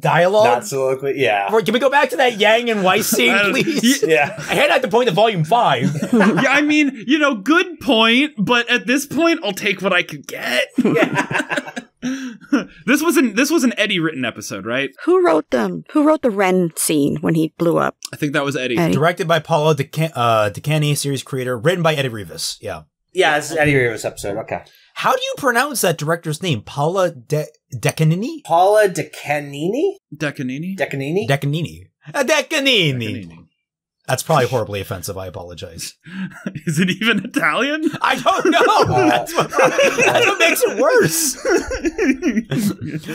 Dialogue? Not soliloquy, yeah. Can we go back to that Yang and Weiss scene, please? Yeah. I had at the point of Volume 5. Yeah, I mean, you know, good point, but at this point, I'll take what I can get. Yeah. This was an Eddie written episode, right? Who wrote them? Who wrote the Ren scene when he blew up? I think that was Eddie. Directed by Paula DeCaney, series creator. Written by Eddie Rivas, yeah. Yeah, it's an Eddie Rivas episode, okay. How do you pronounce that director's name? Paula DeCanini? Paula DeCanini? DeCanini? DeCanini? DeCanini. DeCanini. That's probably horribly offensive. I apologize. Is it even Italian? I don't know. That's what makes it worse.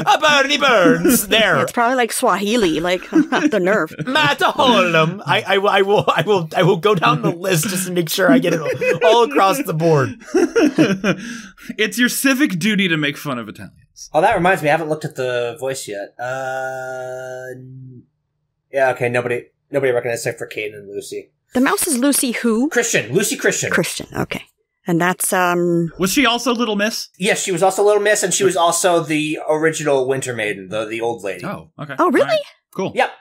A birdie burns there. It's probably like Swahili, like the nerve. Mataholum. I will go down the list just to make sure I get it all across the board. It's your civic duty to make fun of Italians. Oh, that reminds me. I haven't looked at the voice yet. Yeah. Okay. Nobody recognizes except for Caden and Lucy. The mouse is Lucy who? Christian. Lucy Christian. Christian, okay. And that's, Was she also Little Miss? Yes, she was also Little Miss, and she was also the original Winter Maiden, the old lady. Oh, okay. Oh, really? Right. Cool. Yep.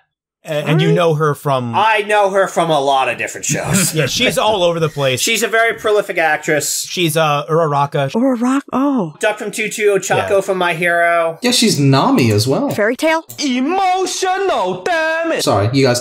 And you know her from... I know her from a lot of different shows. Yeah, she's all over the place. She's a very prolific actress. She's, Uraraka. Uraraka, oh. Duck from Tutu, Ochako from My Hero. Yeah, she's Nami as well. Fairy Tale? Emotional, damn it! Sorry, you guys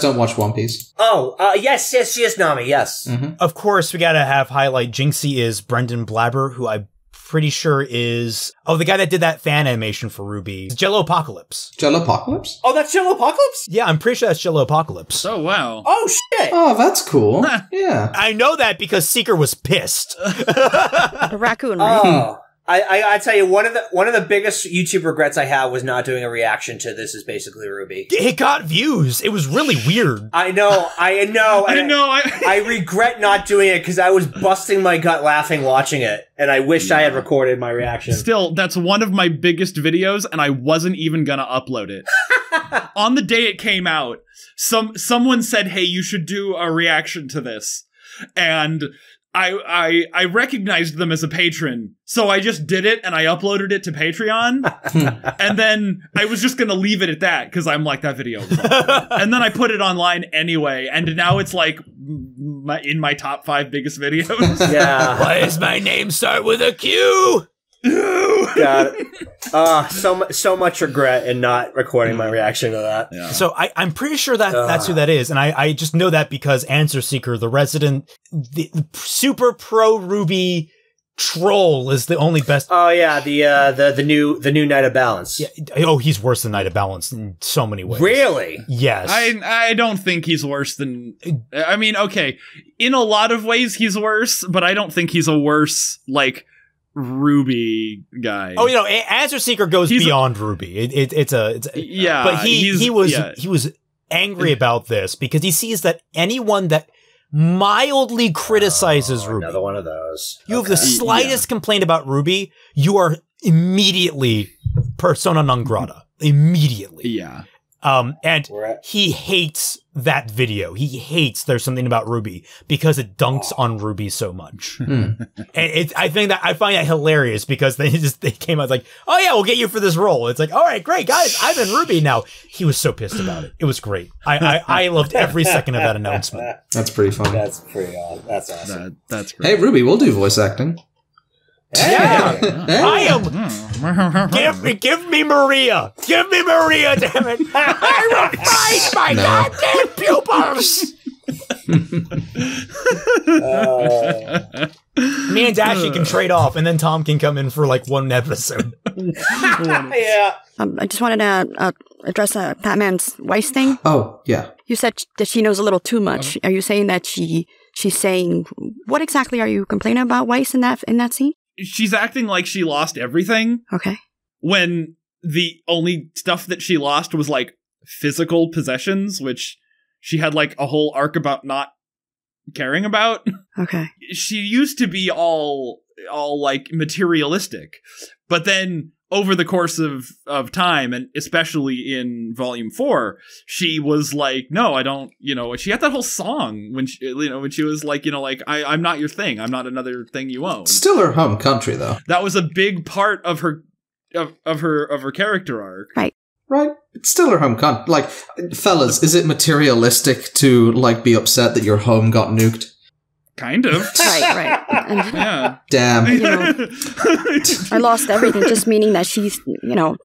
don't watch One Piece. Oh, yes, she is Nami, yes. Mm-hmm. Of course, we gotta have highlight Jinxie is Brendan Blaber, who I... pretty sure is... Oh, the guy that did that fan animation for Ruby. Jello Apocalypse. Jello Apocalypse? Oh, that's Jello Apocalypse? Yeah, I'm pretty sure that's Jello Apocalypse. Oh, wow. Oh, shit! Oh, that's cool. Yeah. I know that because Seeker was pissed. The raccoon. Right? Oh. I tell you, one of the biggest YouTube regrets I have was not doing a reaction to This Is Basically Ruby. It got views. It was really weird. I know. I know. I regret not doing it because I was busting my gut laughing watching it, and I wished I had recorded my reaction. Still, that's one of my biggest videos, and I wasn't even gonna upload it. On the day it came out, someone said, "Hey, you should do a reaction to this," and. I recognized them as a patron, so I just did it and I uploaded it to Patreon, and then I was just gonna leave it at that because I'm like that video, and then I put it online anyway, and now it's like in my top 5 biggest videos. Yeah, why does my name start with a Q? Got it. So much regret in not recording my reaction to that. Yeah. So I'm pretty sure that that's who that is, and I just know that because Answer Seeker, the resident, the super pro Ruby troll, is the only best. Oh yeah, the new Knight of Balance. Yeah. Oh, he's worse than Knight of Balance in so many ways. Really? Yes. I don't think he's worse than. I mean, okay, in a lot of ways he's worse, but I don't think he's a worse like. Ruby guy. Oh, you know, Answer Seeker goes beyond Ruby. It's But he was angry about this because he sees that anyone that mildly criticizes Ruby, another one of those. You have the slightest complaint about Ruby, you are immediately persona non grata. Immediately. Yeah. And he hates that video. He hates There's Something About Ruby because it dunks on Ruby so much. And I find that hilarious because they came out like, oh yeah, we'll get you for this role. It's like, all right, great guys, I'm in Ruby now. He was so pissed about it. It was great. I loved every second of that announcement. That's pretty funny. That's pretty odd. That's awesome. That's great. Hey Ruby, we'll do voice acting. Yeah, hey. I am. Give me Maria. Give me Maria, damn it! I will find my goddamn pupils. Me and Dashie can trade off, and then Tom can come in for like one episode. Yeah. I just wanted to address Batman's Weiss thing. Oh yeah. You said that she knows a little too much. Are you saying that she's saying what exactly are you complaining about Weiss in that scene? She's acting like she lost everything. Okay. When the only stuff that she lost was like physical possessions, which she had like a whole arc about not caring about. Okay. She used to be all like materialistic, but then over the course of time, and especially in Volume 4, she was like, no, I don't, you know, she had that whole song when she was like, you know, like, I'm not your thing. I'm not another thing you own. Still her home country, though. That was a big part of her character arc. Right. Right. It's still her home country. Like, fellas, is it materialistic to, like, be upset that your home got nuked? Kind of. Right. Yeah. Damn. You know, I lost everything, just meaning that she's, you know,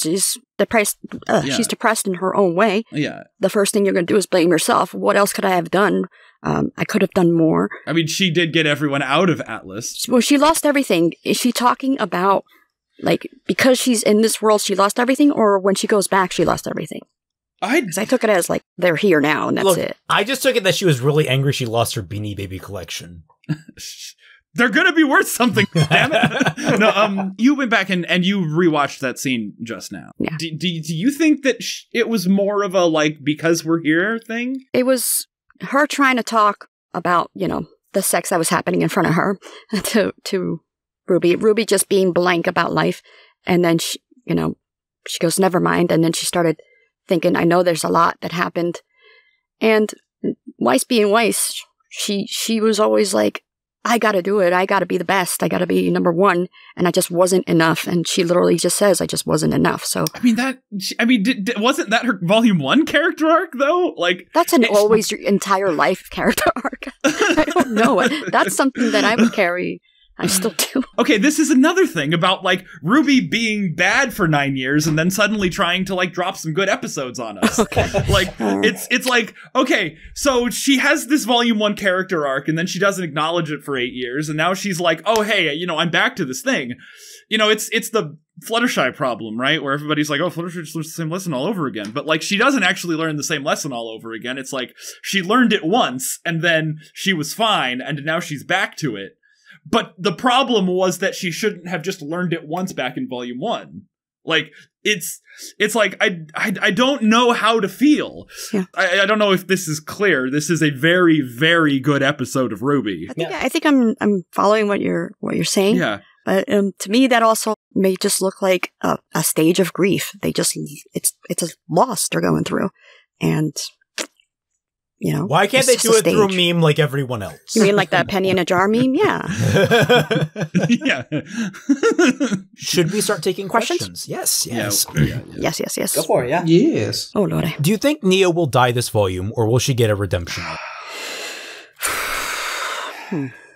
she's depressed. She's depressed in her own way. Yeah. The first thing you're going to do is blame yourself. What else could I have done? I could have done more. I mean, she did get everyone out of Atlas. Well, she lost everything. Is she talking about, like, because she's in this world, she lost everything? Or when she goes back, she lost everything? Because I took it as, like, they're here now, and that's it. I just took it that she was really angry she lost her Beanie Baby collection. They're gonna be worth something, damn it! No, you went back and you rewatched that scene just now. Yeah. Do you think that it was more of a, like, because we're here thing? It was her trying to talk about, you know, the sex that was happening in front of her to Ruby. Ruby just being blank about life, and then, she, you know, she goes, never mind, and then she started... thinking, I know there's a lot that happened. And Weiss being Weiss, she was always like, I gotta do it. I gotta be the best. I gotta be number one. And I just wasn't enough. And she literally just says, I just wasn't enough. So wasn't that her volume one character arc though? Like that's always your entire life character arc. I don't know. That's something that I would carry. I still do. Okay, this is another thing about, like, Ruby being bad for 9 years and then suddenly trying to, like, drop some good episodes on us. Okay. Like, it's like, okay, so she has this Volume 1 character arc and then she doesn't acknowledge it for 8 years and now she's like, oh, hey, you know, I'm back to this thing. You know, it's the Fluttershy problem, right? Where everybody's like, oh, Fluttershy just learns the same lesson all over again. But, like, she doesn't actually learn the same lesson all over again. It's like, she learned it once and then she was fine and now she's back to it. But the problem was that she shouldn't have just learned it once back in Volume 1. Like, it's like, I don't know how to feel. Yeah. I don't know if this is clear. This is a very, very good episode of Ruby. I think I'm following what you're saying. Yeah. But to me, that also may just look like a stage of grief. They just, it's a loss they're going through. And... you know, why can't they do it through meme like everyone else? You mean like that penny in a jar meme? Yeah. Yeah. Should we start taking questions? Yes, yes. Yeah. Yes. Go for it, yeah. Yes. Oh, Lord. Do you think Neo will die this volume or will she get a redemption?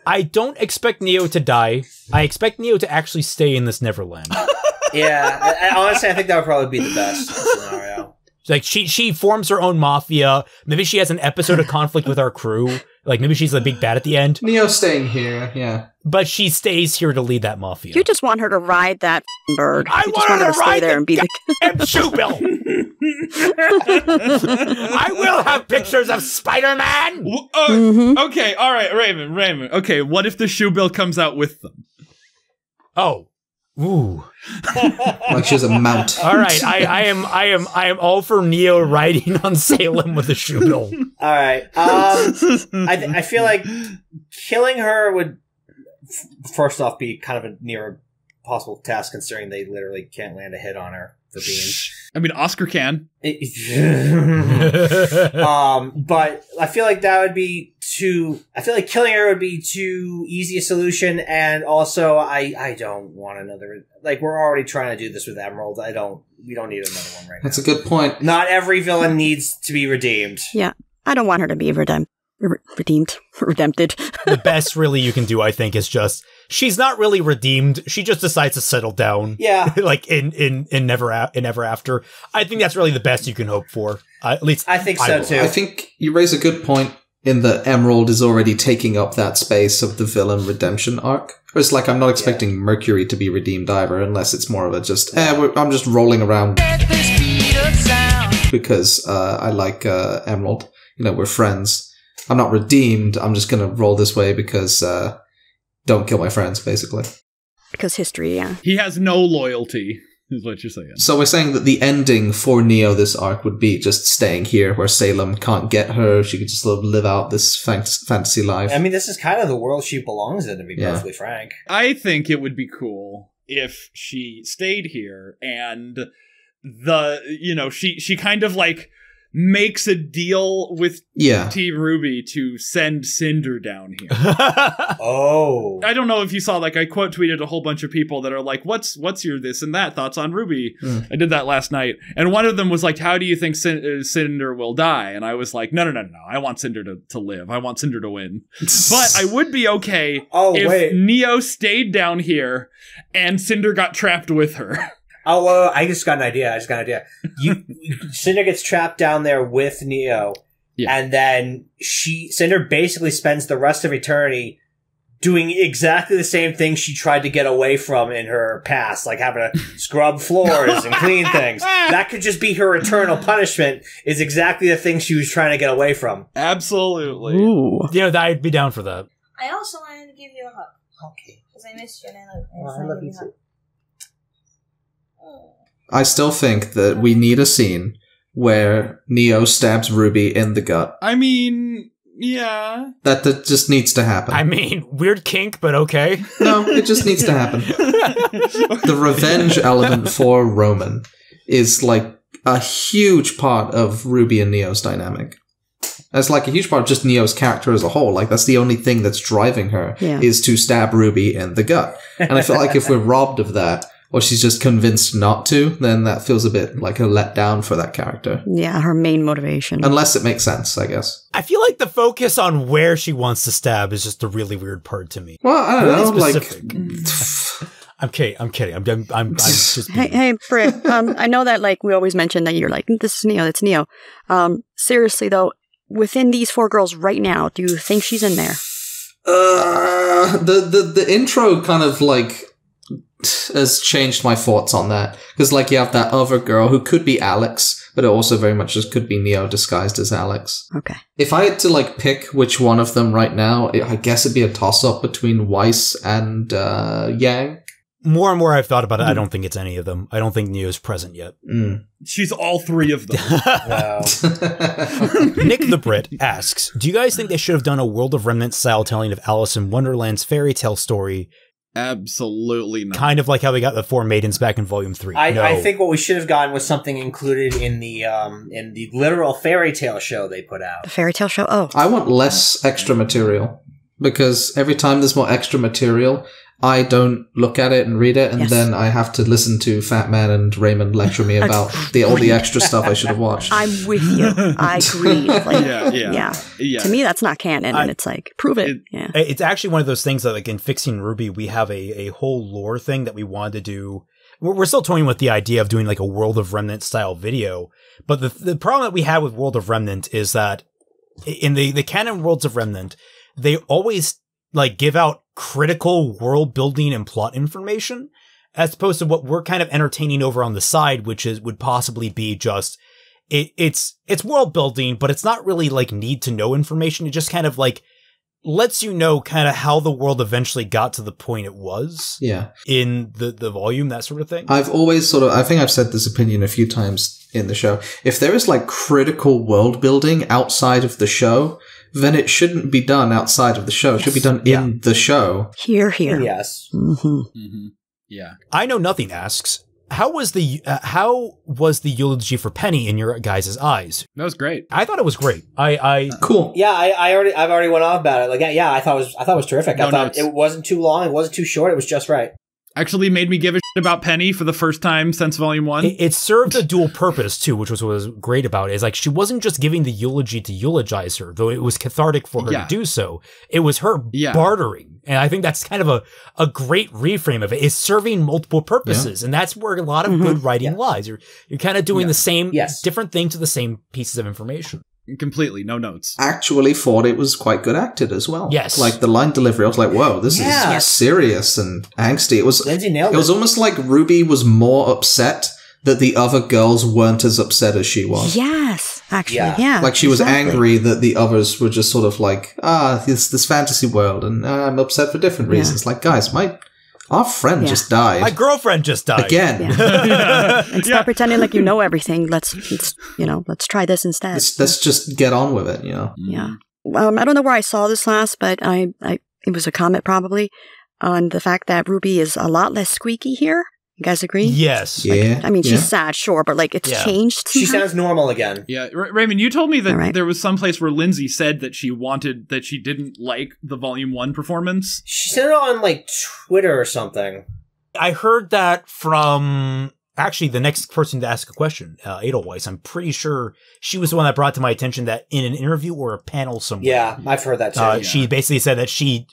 I don't expect Neo to die. I expect Neo to actually stay in this Neverland. Yeah. Honestly, I think that would probably be the best scenario. Like, she forms her own mafia. Maybe she has an episode of conflict with our crew. Like, maybe she's the big bad at the end. Neo's staying here, yeah. But she stays here to lead that mafia. You just want her to ride that bird. I want her to stay there and be the shoe bill. I will have pictures of Spider-Man! Okay, all right, Raymond. Okay, what if the shoe bill comes out with them? Oh. Ooh. Like she has a mount. All right, I am all for Neo riding on Salem with a shoe bill. All right. I feel like killing her would first off be kind of a near impossible task considering they literally can't land a hit on her for being. I mean, Oscar can. But I feel like that would be too... I feel like killing her would be too easy a solution, and also I don't want another... Like, we're already trying to do this with Emerald. We don't need another one right now. That's a good point. Not every villain needs to be redeemed. Yeah, I don't want her to be redeemed. The best really you can do, I think, is just... She's not really redeemed. She just decides to settle down. Yeah. Like in Ever After. I think that's really the best you can hope for. At least I think so too. I think you raise a good point in that Emerald is already taking up that space of the villain redemption arc. It's like I'm not expecting Mercury to be redeemed either, unless it's more of a just, I'm just rolling around because I like Emerald. You know, we're friends. I'm not redeemed. I'm just going to roll this way because... don't kill my friends, basically. Because history, yeah. He has no loyalty, is what you're saying. So we're saying that the ending for Neo, this arc, would be just staying here where Salem can't get her. She could just sort of live out this fantasy life. I mean, this is kind of the world she belongs in, to be perfectly frank. I think it would be cool if she stayed here and she kind of like makes a deal with Team Ruby to send Cinder down here. Oh. I don't know if you saw, like, I quote tweeted a whole bunch of people that are like, what's your this and that, thoughts on Ruby? I did that last night. And one of them was like, how do you think Cinder will die? And I was like, no. I want Cinder to live. I want Cinder to win. But I would be okay if Neo stayed down here and Cinder got trapped with her. Oh, well, I just got an idea. Cinder gets trapped down there with Neo, and then Cinder basically spends the rest of eternity doing exactly the same thing she tried to get away from in her past, like having to scrub floors and clean things. That could just be her eternal punishment, is exactly the thing she was trying to get away from. Absolutely. Ooh. Yeah, I'd be down for that. I also wanted to give you a hug. Okay. Because I missed you and I love you too. I still think that we need a scene where Neo stabs Ruby in the gut. I mean, yeah. That just needs to happen. I mean, weird kink, but okay. No, it just needs to happen. The revenge element for Roman is like a huge part of Ruby and Neo's dynamic. That's like a huge part of just Neo's character as a whole. Like, that's the only thing that's driving her is to stab Ruby in the gut. And I feel like if we're robbed of that, or she's just convinced not to, then that feels a bit like a letdown for that character. Yeah, her main motivation. Unless it makes sense, I guess. I feel like the focus on where she wants to stab is just the really weird part to me. Well, I don't know, like... I'm kidding. I'm kidding. I'm just hey, Britt. I know that, like, we always mention that you're like, this is Neo, that's Neo. Seriously, though, within these four girls right now, do you think she's in there? The intro kind of, like, has changed my thoughts on that. Because, like, you have that other girl who could be Alex, but it also very much just could be Neo disguised as Alex. Okay. If I had to, like, pick which one of them right now, I guess it'd be a toss-up between Weiss and Yang. More and more I've thought about it, I don't think it's any of them. I don't think Neo's present yet. Mm. She's all three of them. Wow. Nick the Brit asks, do you guys think they should have done a World of Remnants style telling of Alice in Wonderland's fairy tale story? Absolutely not. Kind of like how we got the Four Maidens back in Volume 3. I think what we should have gotten was something included in the literal fairy tale show they put out. The fairy tale show? Oh. I want less extra material, because every time there's more extra material, I don't look at it and read it, and then I have to listen to Fat Man and Raymond lecture me about all the extra stuff I should have watched. I'm with you. I agree. Like, yeah. To me, that's not canon, and it's like, prove it. It's actually one of those things that, like, in Fixing Ruby, we have a whole lore thing that we wanted to do. We're still toying with the idea of doing, like, a World of Remnant style video, but the problem that we have with World of Remnant is that in the canon Worlds of Remnant, they always, like, give out critical world building and plot information, as opposed to what we're kind of entertaining over on the side, which would possibly be just it's world building, but it's not really like need to know information. It just kind of like lets you know kind of how the world eventually got to the point it was in the volume, that sort of thing. I've always sort of, I think I've said this opinion a few times in the show, if there is like critical world building outside of the show, then it shouldn't be done outside of the show. It should be done in the show. Hear, hear. Yes. Mm-hmm. Mm-hmm. Yeah. I Know Nothing asks, how was the eulogy for Penny in your guys' eyes? That was great. I thought it was great. Cool. Yeah, I've already went off about it. Like, yeah, I thought it was terrific. No, I thought it wasn't too long. It wasn't too short. It was just right. Actually made me give a shit about Penny for the first time since Volume 1. It served a dual purpose, too, which was what was great about it. It's like, she wasn't just giving the eulogy to eulogize her, though it was cathartic for her to do so. It was her bartering. And I think that's kind of a great reframe of it. It's serving multiple purposes. And that's where a lot of good writing lies. You're kind of doing the same different thing to the same pieces of information. Completely, no notes. Actually thought it was quite good acted as well. Yes. Like, the line delivery, I was like, whoa, this is serious and angsty. It was, Lindsay nailed it. It was almost like Ruby was more upset that the other girls weren't as upset as she was. Yes, actually, yeah. Like, she was angry that the others were just sort of like, this fantasy world, and I'm upset for different reasons. Like, guys, our friend just died. My girlfriend just died. Again. Yeah. And stop pretending like you know everything. Let's try this instead. Let's just get on with it, you know? Yeah. I don't know where I saw this last, but it was a comment probably on the fact that Ruby is a lot less squeaky here. You guys agree? Yes. Like, yeah. I mean, she's sad, sure, but like it's changed. She sounds normal again. Yeah. Raymond, you told me that there was some place where Lindsay said that she didn't like the Volume 1 performance. She said it on like Twitter or something. I heard that from actually the next person to ask a question, Edelweiss. I'm pretty sure she was the one that brought to my attention that in an interview or a panel somewhere. Yeah, I've heard that too. She basically said that she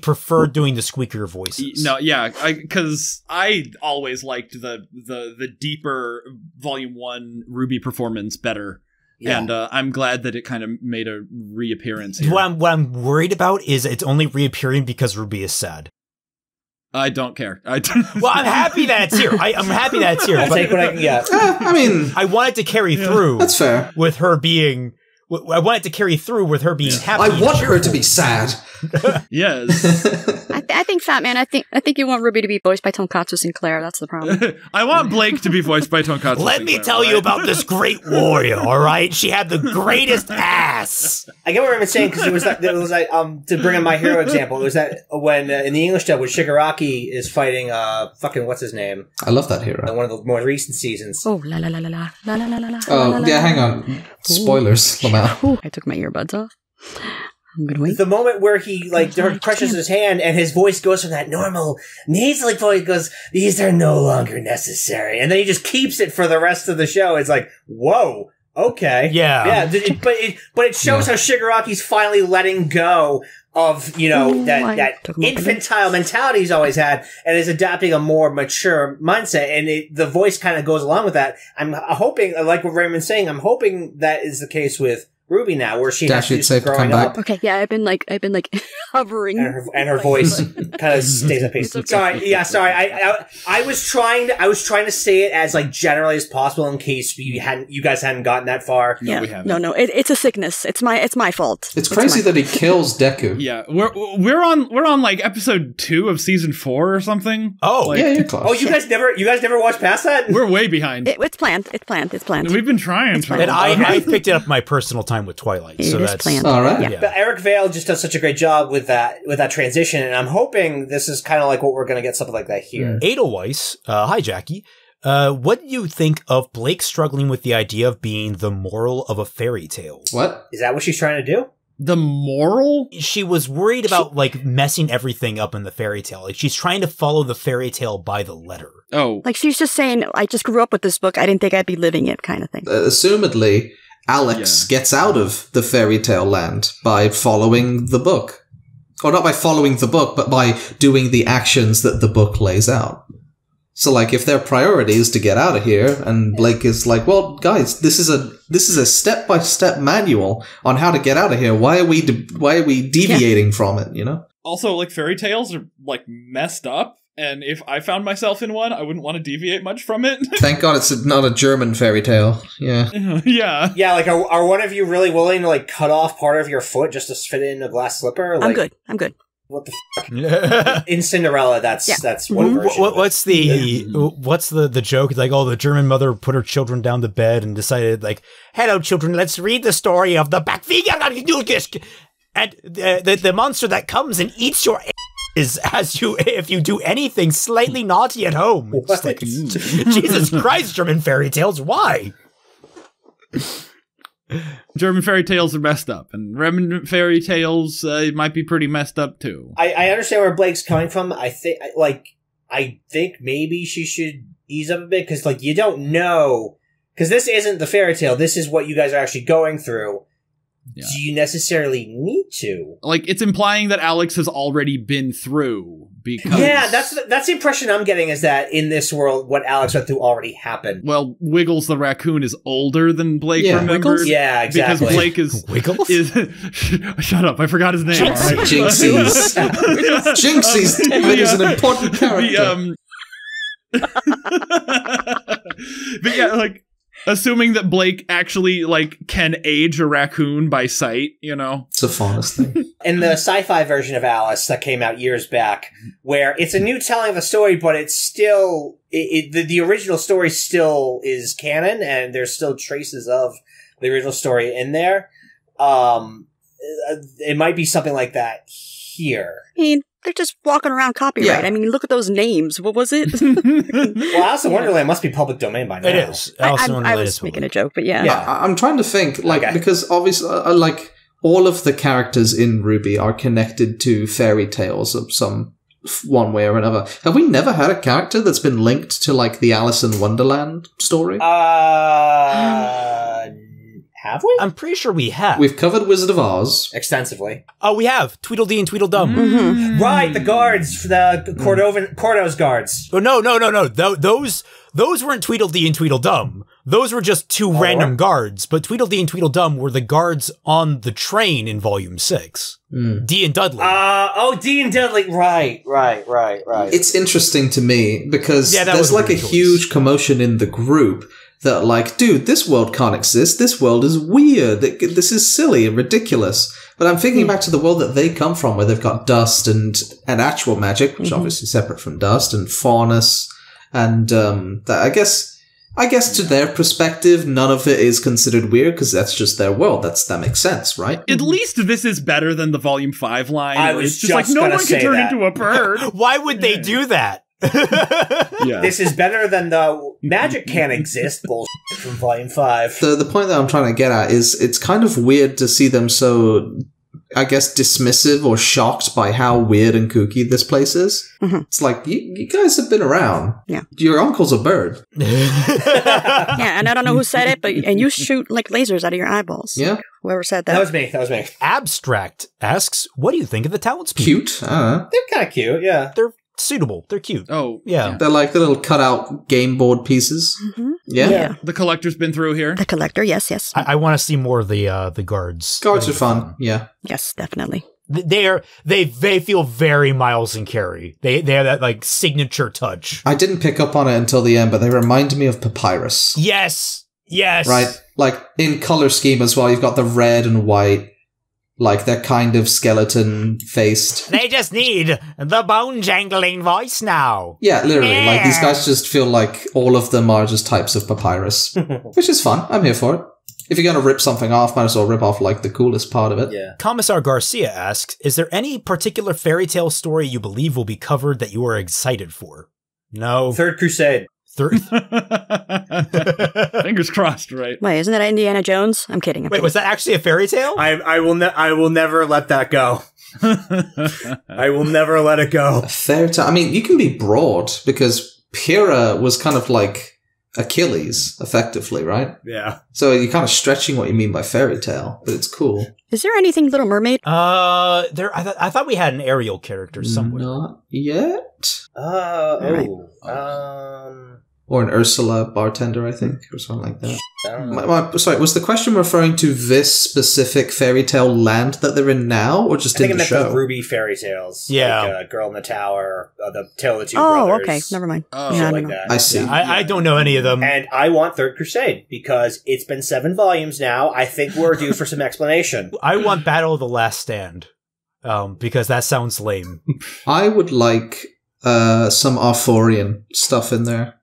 preferred doing the squeakier voices. No, yeah, because I always liked the deeper Volume 1 Ruby performance better. Yeah. And I'm glad that it kind of made a reappearance here. What I'm worried about is it's only reappearing because Ruby is sad. I don't care. Well, I'm happy that it's here. I'm happy that it's here. I'll take what I can get. I mean, I want it to carry through. That's fair. With her being... I want it to carry through with her being happy. I want her to be sad. Yes. I I think Fat Man. I think you want Ruby to be voiced by Tonkatsu Sinclair. That's the problem. I want Blake to be voiced by Tonkatsu. Let me tell you about this great warrior. All right, she had the greatest ass. I get what I'm saying because it was like to bring in My Hero example. It was that when in the English dub when Shigaraki is fighting fucking what's his name? I love that hero. One of the more recent seasons. Oh la la la la la la la la la. Oh yeah, hang on. Spoilers. Ooh, I took my earbuds off. I'm gonna wait. The moment where he like crushes his hand and his voice goes from that normal nasally voice goes, "These are no longer necessary," and then he just keeps it for the rest of the show. It's like, whoa, okay, yeah. But it shows how Shigaraki's finally letting go of that infantile mentality he's always had, and is adopting a more mature mindset. And the voice kind of goes along with that. I'm hoping, like what Raymond's saying, I'm hoping that is the case with Ruby now, where she has to growing up. Okay, yeah, I've been like hovering, and her voice kind of stays at peace. Okay. Sorry. I was trying to say it as like generally as possible in case you guys hadn't gotten that far. Yeah. No, we haven't. No. It's a sickness. It's my fault. It's crazy that he kills Deku. Yeah, we're on like episode 2 of season 4 or something. Oh, like, yeah, you're close. Oh, you guys never watched past that. We're way behind. It's planned. We've been trying. And I picked it up my personal time with Twilight, so that's planned. All right. Yeah. But Eric Vale just does such a great job with that transition, and I'm hoping this is kind of like what we're going to get something like that here. Edelweiss, hi Jackie. What do you think of Blake struggling with the idea of being the moral of a fairy tale? What is that? What she's trying to do? The moral? She was worried about like messing everything up in the fairy tale. Like she's trying to follow the fairy tale by the letter. Oh, like she's just saying, "I just grew up with this book. I didn't think I'd be living it," kind of thing. Assumedly. Alex gets out of the fairy tale land by following the book. Or not by following the book, but by doing the actions that the book lays out. So, like, if their priority is to get out of here, and Blake is like, well, guys, this is a step-by-step manual on how to get out of here. Why are we deviating from it, you know? Also, like, fairy tales are, like, messed up. And if I found myself in one, I wouldn't want to deviate much from it. Thank God it's not a German fairy tale. Yeah. Yeah. Yeah, like, are one of you really willing to, like, cut off part of your foot just to fit in a glass slipper? Like, I'm good. What the fuck? In Cinderella, that's one version. What's the joke? It's like, oh, the German mother put her children down the bed and decided, like, hello, children, let's read the story of the Backweg. And the monster that comes and eats your is if you do anything slightly naughty at home. What? Like, Jesus Christ, German fairy tales, why? German fairy tales are messed up, and remnant fairy tales might be pretty messed up too. I understand where Blake's coming from. I think maybe she should ease up a bit because, like, you don't know because this isn't the fairy tale. This is what you guys are actually going through. Yeah. Do you necessarily need to? Like, it's implying that Alex has already been through because... Yeah, that's the impression I'm getting is that in this world, what Alex went through already happened. Well, Wiggles the raccoon is older than Blake remembers. Yeah, exactly. Because Blake is... Wiggles? Shut up, I forgot his name. Jinxies. Jinxies is an important character. But yeah, like... Assuming that Blake actually, like, can age a raccoon by sight, you know? It's the funnest thing. In the sci-fi version of Alice that came out years back, where it's a new telling of a story, but it's still... The original story still is canon, and there's still traces of the original story in there. It might be something like that here. I mean, they're just walking around copyright. Yeah. I mean, look at those names. What was it? Well, Alice in Wonderland must be public domain by now. It is. I was making a joke, but yeah. I'm trying to think, like, because obviously, like, all of the characters in Ruby are connected to fairy tales of some one way or another. Have we never had a character that's been linked to, like, the Alice in Wonderland story? Have we? I'm pretty sure we have. We've covered Wizard of Oz. Extensively. Oh, we have. Tweedledee and Tweedledum. Mm-hmm. Right, the guards, the Cordo's guards. Oh, no. Those weren't Tweedledee and Tweedledum. Those were just two random guards, but Tweedledee and Tweedledum were the guards on the train in Volume 6. Mm. Dee and Dudley. Dee and Dudley. Right. It's interesting to me because there's like a huge commotion in the group. That, like, dude, this world can't exist. This world is weird. This is silly and ridiculous. But I'm thinking back to the world that they come from, where they've got dust and actual magic, which obviously separate from dust, and faunus, and that, I guess to their perspective, none of it is considered weird because that's just their world. That makes sense, right? At least this is better than the Volume 5 line. I was just like, no one can turn into a bird. Why would they do that? Yeah. This is better than the magic can't exist bullshit from Volume 5. The point that I'm trying to get at is it's kind of weird to see them so, I guess, dismissive or shocked by how weird and kooky this place is. Mm-hmm. It's like, you guys have been around. Yeah. Your uncle's a bird. Yeah, and I don't know who said it, but and you shoot like lasers out of your eyeballs. Yeah. Whoever said that. That was me. Abstract asks, what do you think of the townspeople? Cute. They're kind of cute, yeah. They're suitable. They're cute. Oh, yeah. They're like the little cutout game board pieces. Mm-hmm. Yeah. The collector's been through here. The collector, yes. I want to see more of the guards. Guards are fun. Yeah. Yes, definitely. They feel very Miles and Carrie. They have that like signature touch. I didn't pick up on it until the end, but they remind me of Papyrus. Yes. Right, like in color scheme as well. You've got the red and white. Like, they're kind of skeleton-faced. They just need the bone-jangling voice now. Yeah, literally. Yeah. Like, these guys just feel like all of them are just types of Papyrus. Which is fun. I'm here for it. If you're going to rip something off, might as well rip off, like, the coolest part of it. Yeah. Commissar Garcia asks, is there any particular fairy tale story you believe will be covered that you are excited for? No. Third Crusade. Fingers crossed, right? Wait, isn't that Indiana Jones? I'm kidding. Wait, was that actually a fairy tale? I will never let that go. I will never let it go. Fairy tale. I mean, you can be broad because Pyrrha was kind of like Achilles, effectively, right? Yeah. So you're kind of stretching what you mean by fairy tale, but it's cool. Is there anything Little Mermaid? I thought we had an Ariel character somewhere. Not yet. Or an Ursula bartender, I think, or something like that. I don't know. Sorry, was the question referring to this specific fairy tale land that they're in now, or just in the show? I think it meant the Ruby fairy tales. Yeah. Like Girl in the Tower, the Tale of the Two Brothers. Oh, okay. Never mind. Yeah, like that. I see. Yeah. I don't know any of them. And I want Third Crusade, because it's been 7 volumes now. I think we're due for some explanation. I want Battle of the Last Stand, because that sounds lame. I would like some Arthurian stuff in there.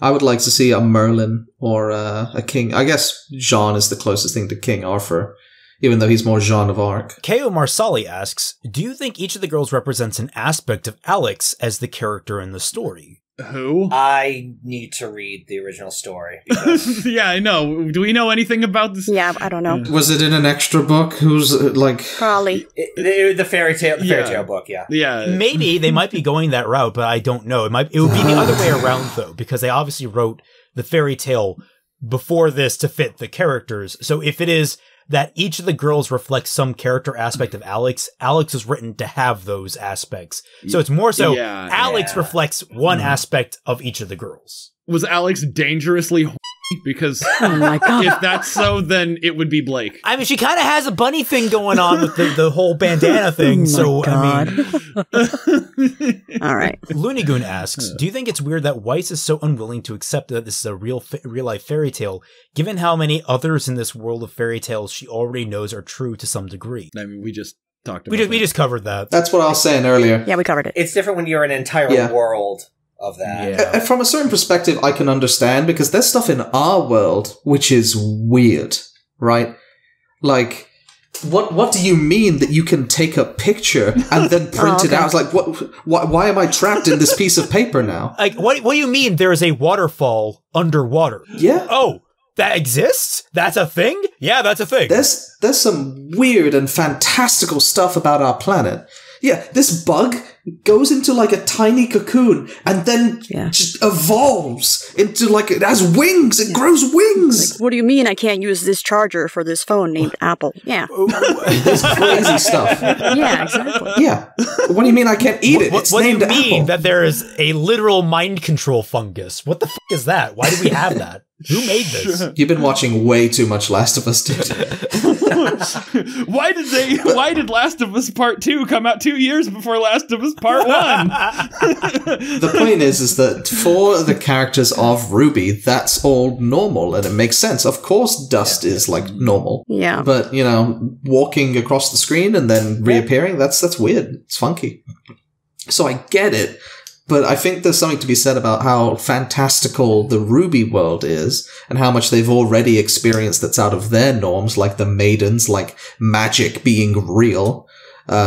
I would like to see a Merlin or a king. I guess Jean is the closest thing to King Arthur, even though he's more Jean of Arc. Keo Marsali asks, do you think each of the girls represents an aspect of Alex as the character in the story? Who? I need to read the original story. Because yeah, I know. Do we know anything about this? Yeah, I don't know. Was it in an extra book? Who's like? Probably. The fairy tale book, yeah. Yeah. Maybe they might be going that route, but I don't know. It would be the other way around, though, because they obviously wrote the fairy tale before this to fit the characters. So if it is that each of the girls reflects some character aspect of Alex. Alex is written to have those aspects. So it's more so Alex reflects one aspect of each of the girls. Was Alex dangerously horny? Because oh my God. If that's so, then it would be Blake. I mean, she kind of has a bunny thing going on with the whole bandana thing. Oh my God. I mean. All right. Lunigoon asks, do you think it's weird that Weiss is so unwilling to accept that this is a real-life fairy tale, given how many others in this world of fairy tales she already knows are true to some degree? I mean, we just talked about it. We just covered that. That's what I was saying earlier. Yeah, we covered it. It's different when you're an entire world. Of that. Yeah. From a certain perspective, I can understand, because there's stuff in our world which is weird, right? Like, what do you mean that you can take a picture and then print it out? It's like, why am I trapped in this piece of paper now? Like, what do you mean there is a waterfall underwater? Yeah. Oh, that exists? That's a thing? Yeah, that's a thing. There's some weird and fantastical stuff about our planet. Yeah, this bug goes into like a tiny cocoon and then just evolves into like, it has wings, it grows wings. Like, what do you mean I can't use this charger for this phone named Apple? Yeah. This crazy stuff. Yeah, exactly. Yeah. What do you mean I can't eat it? It's named Apple. What do you mean that there is a literal mind control fungus? What the f*** is that? Why do we have that? Who made this? You've been watching way too much Last of Us, dude. Why did Last of Us Part 2 come out 2 years before Last of Us Part 1? The point is that for the characters of Ruby, that's all normal, and it makes sense. Of course dust is, like, normal. Yeah. But, you know, walking across the screen and then reappearing, that's weird. It's funky. So I get it. But I think there's something to be said about how fantastical the Ruby world is and how much they've already experienced that's out of their norms, like the maidens, like magic being real,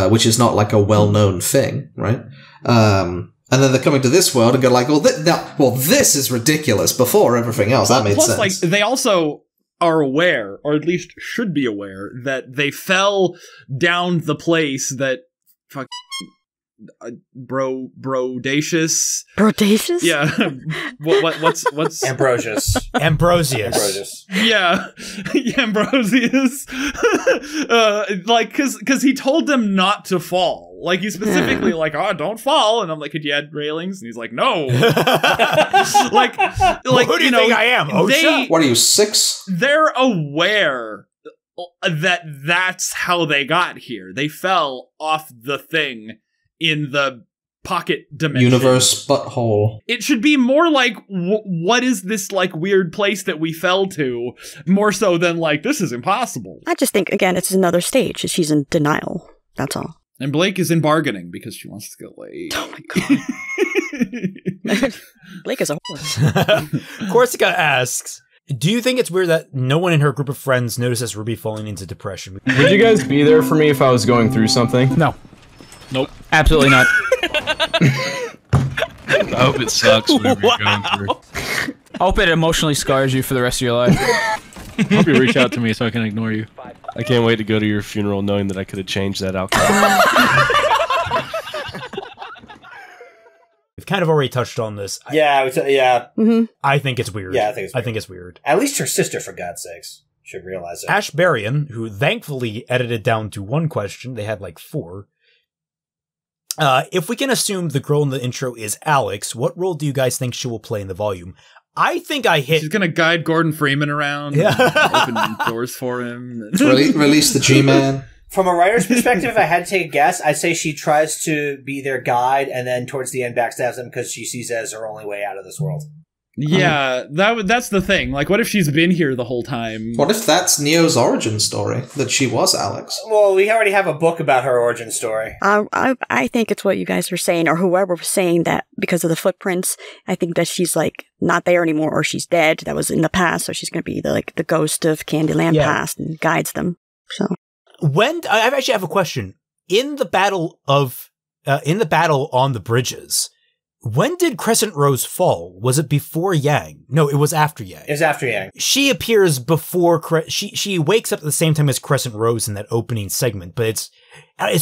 which is not like a well-known thing, right? And then they're coming to this world and go like, well, this is ridiculous before everything else. That made sense. Plus, like, they also are aware, or at least should be aware, that they fell down the place that... Brodacious? Yeah. what's Ambrosius. Yeah. Ambrosius. Like, cause he told them not to fall. Like, he specifically, like, oh, don't fall. And I'm like, could you add railings? And he's like, no. like, who do you think I am? OSHA? What are you, 6? They're aware that that's how they got here. They fell off the thing. In the pocket dimension. Universe butthole. It should be more like, what is this, like, weird place that we fell to? More so than, like, this is impossible. I just think, again, it's another stage. She's in denial. That's all. And Blake is in bargaining because she wants to get laid. Oh my god. Blake is a whore. Corsica asks... Do you think it's weird that no one in her group of friends notices Ruby falling into depression? Would you guys be there for me if I was going through something? No. Nope. Absolutely not. I hope it sucks. I hope it emotionally scars you for the rest of your life. I hope you reach out to me so I can ignore you. I can't wait to go to your funeral knowing that I could have changed that outcome. We've kind of already touched on this. Yeah. Mm-hmm. I think it's weird. Yeah, I think it's weird. At least her sister, for God's sakes, should realize it. Ash Berrien, who thankfully edited down to one question, they had like 4. If we can assume the girl in the intro is Alex, what role do you guys think she will play in the volume? I think she's gonna guide Gordon Freeman around, and open doors for him. Release the G-Man. From a writer's perspective, if I had to take a guess, I'd say she tries to be their guide, and then towards the end backstabs them because she sees it as her only way out of this world. Yeah, that's the thing. Like, what if she's been here the whole time? What if that's Neo's origin story, that she was Alex? Well, we already have a book about her origin story. I think it's what you guys are saying, or whoever was saying that because of the footprints, I think that she's, like, not there anymore, or she's dead. That was in the past, so she's going to be, the ghost of Candyland past and guides them. So, I actually have a question. In the battle on the bridges... When did Crescent Rose fall? Was it before Yang? No, it was after Yang. It was after Yang. She appears before she wakes up at the same time as Crescent Rose in that opening segment, but it's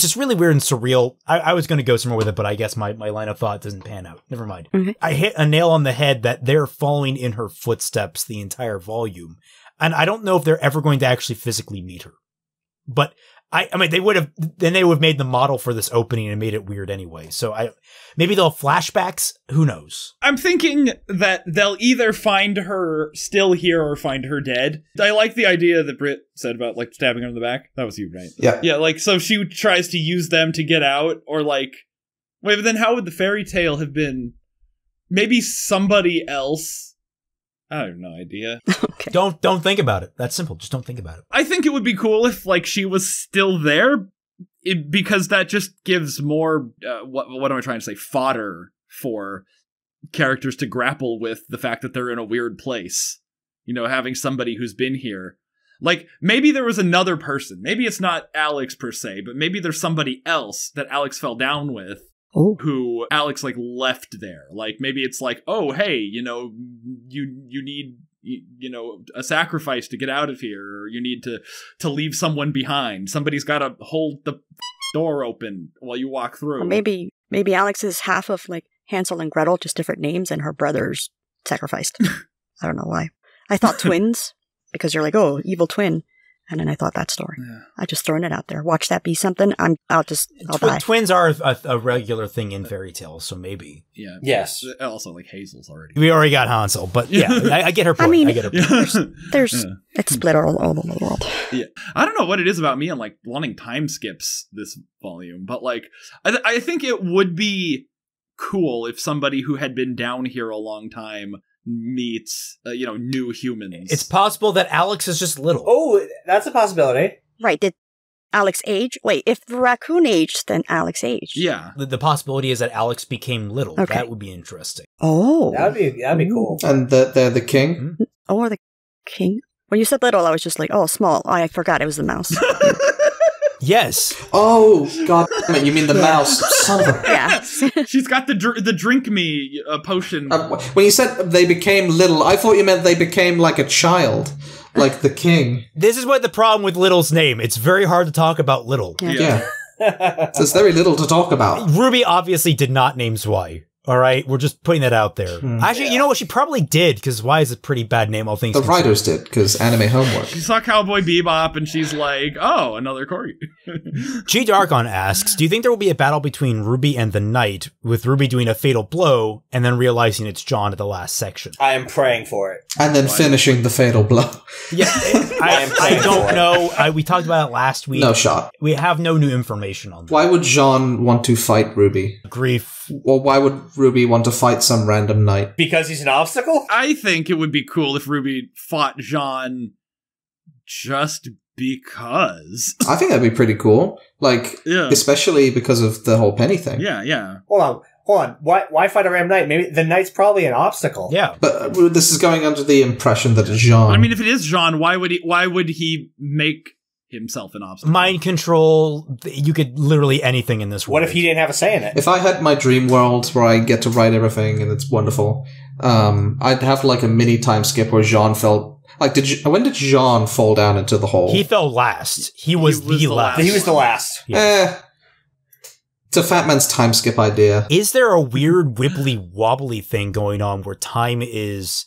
just really weird and surreal. I was going to go somewhere with it, but I guess my line of thought doesn't pan out. Never mind. Mm-hmm. I hit a nail on the head that they're following in her footsteps the entire volume, and I don't know if they're ever going to actually physically meet her. But I mean, they would have made the model for this opening and made it weird anyway. So maybe they'll flashbacks. Who knows? I'm thinking that they'll either find her still here or find her dead. I like the idea that Britt said about, like, stabbing her in the back. That was you, right? Yeah. Yeah. Like, so she tries to use them to get out, or like, wait, but then how would the fairy tale have been? Maybe somebody else. I have no idea. Okay. Don't think about it. That's simple. Just don't think about it. I think it would be cool if, like, she was still there, because that just gives more, what am I trying to say, fodder for characters to grapple with the fact that they're in a weird place. You know, having somebody who's been here. Like, maybe there was another person. Maybe it's not Alex per se, but maybe there's somebody else that Alex fell down with. Ooh. Who Alex, like, left there. Like, maybe it's like, oh, hey, you know, you need, you know, a sacrifice to get out of here, or you need to leave someone behind. Somebody's got to hold the door open while you walk through. Or maybe Alex is half of, like, Hansel and Gretel, just different names, and her brother's sacrificed. I don't know why. I thought twins, because you're like, oh, evil twin. And then I thought that story. Yeah. I just thrown it out there. Watch that be something. I'll die. Twins are a regular thing in fairy tales, so maybe. Yeah. Yes. Also, like Hazel's already. We already got Hansel, but yeah, I get her point. I mean, I get her point. There's it's split all over the world. Yeah, I don't know what it is about me and like wanting time skips this volume, but like I think it would be cool if somebody who had been down here a long time meets new humans. It's possible that Alex is just little. Oh, that's a possibility. Right. Did Alex age? Wait, if the raccoon aged, then Alex aged. Yeah. The possibility is that Alex became little. Okay. That would be interesting. Oh. That'd be cool. And they're the king? Mm-hmm. Oh, are the king? When you said little, I was just like, oh, small. I forgot it was the mouse. Yes. Oh, God damn it. You mean the mouse. Son of a... Yeah. She's got the drink me potion. When you said they became little, I thought you meant they became like a child. Like the king. This is what the problem with Little's name. It's very hard to talk about Little. Yeah. There's very little to talk about. Ruby obviously did not name Zwei. All right? We're just putting that out there. Actually, you know what? She probably did, because Zwei is a pretty bad name, all things considered. The writers did, because anime homework. She saw Cowboy Bebop, and she's like, oh, another Corgi. G. Darkon asks, do you think there will be a battle between Ruby and the Knight, with Ruby doing a fatal blow, and then realizing it's John at the last section? I am praying for it. And then finishing the fatal blow. Yeah, I don't know. We talked about it last week. No shot. We have no new information on that. Why would Jean want to fight Ruby? Grief. Well, why would Ruby want to fight some random knight? Because he's an obstacle? I think it would be cool if Ruby fought Jean just because. I think that'd be pretty cool. Like, especially because of the whole Penny thing. Yeah, yeah. Hold on. Why fight a random knight? Maybe the knight's probably an obstacle. Yeah. But this is going under the impression that it's Jean. I mean, if it is Jean, why would he make himself an obstacle? Mind control. You could literally anything in this world. What if he didn't have a say in it? If I had my dream world where I get to write everything and it's wonderful, I'd have like a mini time skip where Jean fell. Like, when did Jean fall down into the hole? He fell last. He was the last. He was the last. Yeah. It's a fat man's time skip idea. Is there a weird wibbly wobbly thing going on where time is?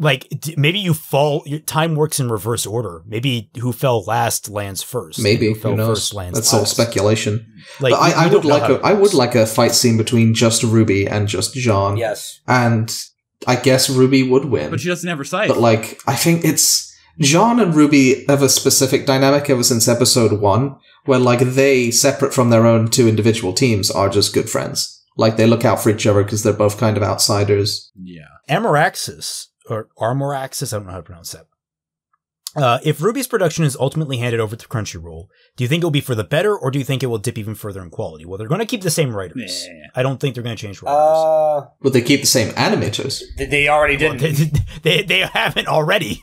Like, maybe you fall, your time works in reverse order. Maybe who fell last lands first. Maybe, who knows? First lands That's last. All speculation. Like, but I would like a fight scene between just Ruby and just Jean. Yes. And I guess Ruby would win. But she doesn't have her sight. But, like, I think it's, Jean and Ruby have a specific dynamic ever since episode 1, where, like, they, separate from their own two individual teams, are just good friends. Like, they look out for each other because they're both kind of outsiders. Yeah. Amaraxis. Or Armoraxis, I don't know how to pronounce that. If Ruby's production is ultimately handed over to Crunchyroll, do you think it'll be for the better, or do you think it will dip even further in quality? Well, they're going to keep the same writers. Yeah. I don't think they're going to change writers. Would they keep the same animators? They already didn't. Well, they haven't already.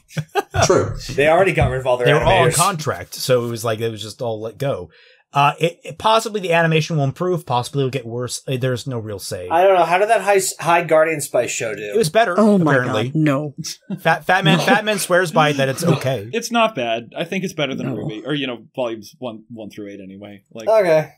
True. They already got rid of all their animators. They were all on contract, so it was like it was just all let go. Possibly the animation will improve, possibly it'll get worse. There's no real say. I don't know. How did that High Guardian Spice show do? It was better, apparently. Oh my God, no. Fat man swears by it that it's okay. It's not bad. I think it's better than Ruby. Or, volumes 1 through 8 anyway. Like, okay.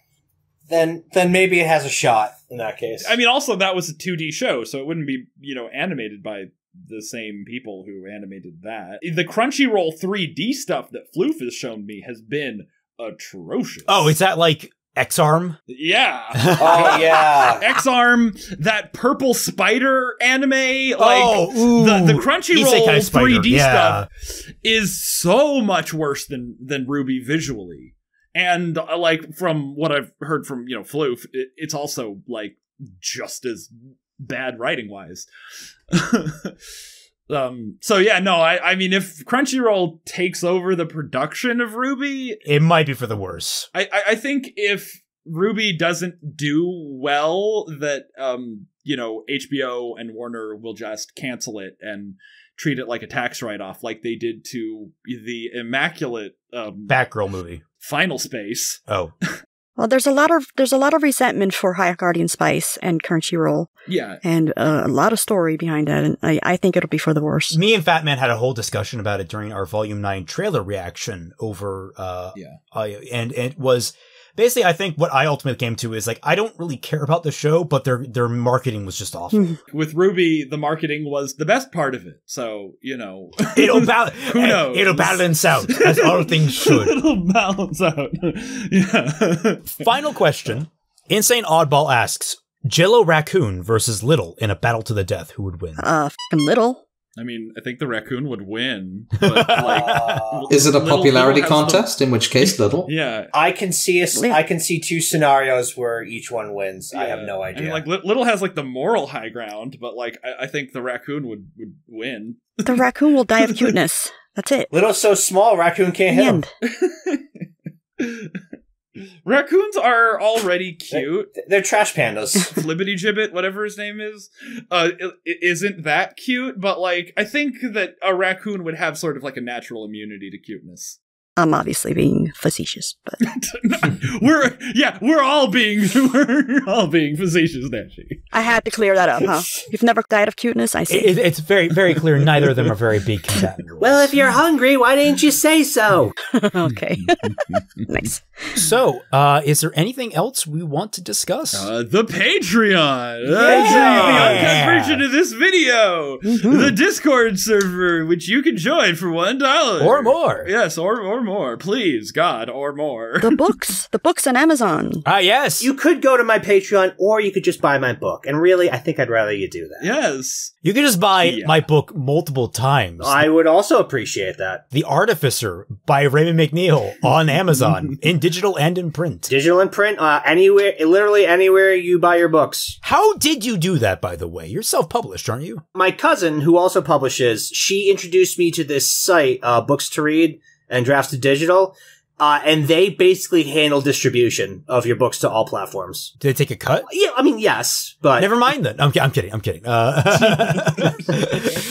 Then maybe it has a shot in that case. I mean, also, that was a 2D show, so it wouldn't be, animated by the same people who animated that. The Crunchyroll 3D stuff that Floof has shown me has been atrocious. Oh, is that like X-Arm? Yeah. Oh, yeah. X-Arm, that purple spider anime, the Crunchyroll 3D stuff is so much worse than Ruby visually. And like, from what I've heard from, Floof, it's also like just as bad writing-wise. So yeah, no, I mean, if Crunchyroll takes over the production of Ruby, it might be for the worse. I think if Ruby doesn't do well, that, HBO and Warner will just cancel it and treat it like a tax write-off, like they did to the immaculate, Batgirl movie. Final Space. Oh. Well, there's a lot of resentment for High Guardian Spice and Crunchyroll. Yeah. And a lot of story behind that, and I think it'll be for the worse. Me and Fat Man had a whole discussion about it during our Volume 9 trailer reaction over and it was basically, I think what I ultimately came to is, like, I don't really care about the show, but their marketing was just awful. With Ruby, the marketing was the best part of it. So, you know. It'll who knows? It'll balance out, as all things should. It'll balance out. Yeah. Final question. Insane Oddball asks, Jello Raccoon versus Little in a battle to the death, who would win? F***ing Little. I mean, I think the raccoon would win. But, like, is it a popularity contest? In which case, Little. Yeah, I can see two scenarios where each one wins. Yeah. I have no idea. I mean, like, Little has like the moral high ground, but like I think the raccoon would win. The raccoon will die of cuteness. That's it. Little's so small, raccoon can't hit him. Raccoons are already cute. They're trash pandas. Flibbity-Gibbet, whatever his name is, isn't that cute, but, like, I think that a raccoon would have sort of, like, a natural immunity to cuteness. I'm obviously being facetious, but... we're all being facetious, Nashi. I had to clear that up, huh? You've never died of cuteness, I see. It's very, very clear neither of them are very big combatants. Well, if you're hungry, why didn't you say so? Okay. Nice. So, is there anything else we want to discuss? The Patreon! Yeah! The conversion of this video! Mm-hmm. The Discord server, which you can join for $1. Or more. Yes, or more. Please, God, or more. The books. The books on Amazon. Ah, yes. You could go to my Patreon, or you could just buy my book. And really, I think I'd rather you do that. Yes. You could just buy my book multiple times. I would also appreciate that. The Artificer by Raymond McNeil on Amazon. In digital and in print. Digital and print, anywhere, literally anywhere you buy your books. How did you do that, by the way? You're self-published, aren't you? My cousin, who also publishes, she introduced me to this site, Books to Read and Drafts to Digital, and they basically handle distribution of your books to all platforms. Did they take a cut? Yeah, I mean, yes, but... Never mind then. I'm kidding. As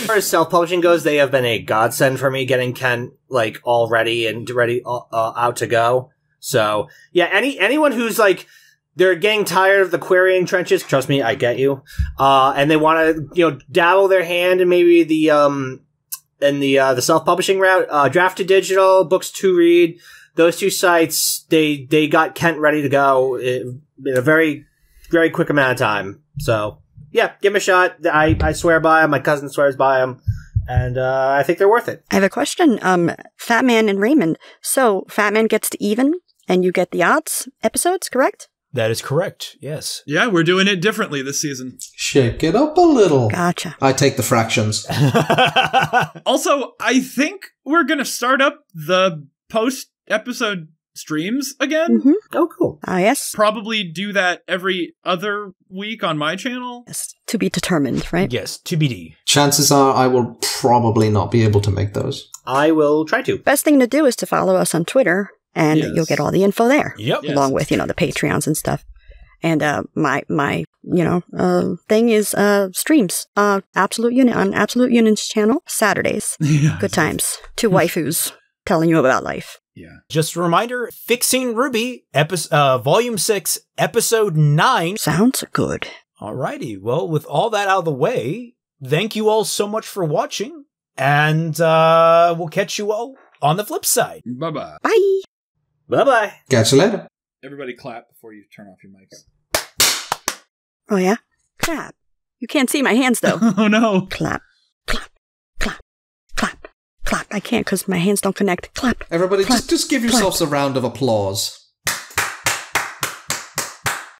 far as self-publishing goes, they have been a godsend for me, getting Ken, like, all ready and ready, out to go. So, yeah, anyone who's, like, they're getting tired of the querying trenches, trust me, I get you, and they want to, you know, dabble their hand in maybe the self-publishing route, Draft to Digital, Books to Read, those two sites, they got Kent ready to go in a very, very quick amount of time. So, yeah, give him a shot. I swear by him, my cousin swears by him. And I think they're worth it. I have a question. Fat Man and Raymond. So Fat Man gets to even, and you get the odds episodes, correct? That is correct, yes. Yeah, we're doing it differently this season. Shake it up a little. Gotcha. I take the fractions. Also, I think we're going to start up the post-episode streams again. Mm-hmm. Oh, cool. Ah, yes. Probably do that every other week on my channel. Yes, to be determined, right? Yes, TBD. Chances are I will probably not be able to make those. I will try to. Best thing to do is to follow us on Twitter, and you'll get all the info there. Yep. Yes. Along with, you know, the Patreons and stuff. And my you know, thing is streams. Absolute Unit on Absolute Unit's channel, Saturdays. Yeah. Good times. Two waifus telling you about life. Yeah. Just a reminder, Fixing Ruby, Volume 6, Episode 9. Sounds good. Alrighty. Well, with all that out of the way, thank you all so much for watching, and we'll catch you all on the flip side. Bye-bye. Bye. Bye-bye. Catch you later. Everybody clap before you turn off your mics. Oh, yeah? Clap. You can't see my hands, though. Oh, no. Clap. Clap. I can't because my hands don't connect. Clap. Everybody, clap, just give yourselves a round of applause.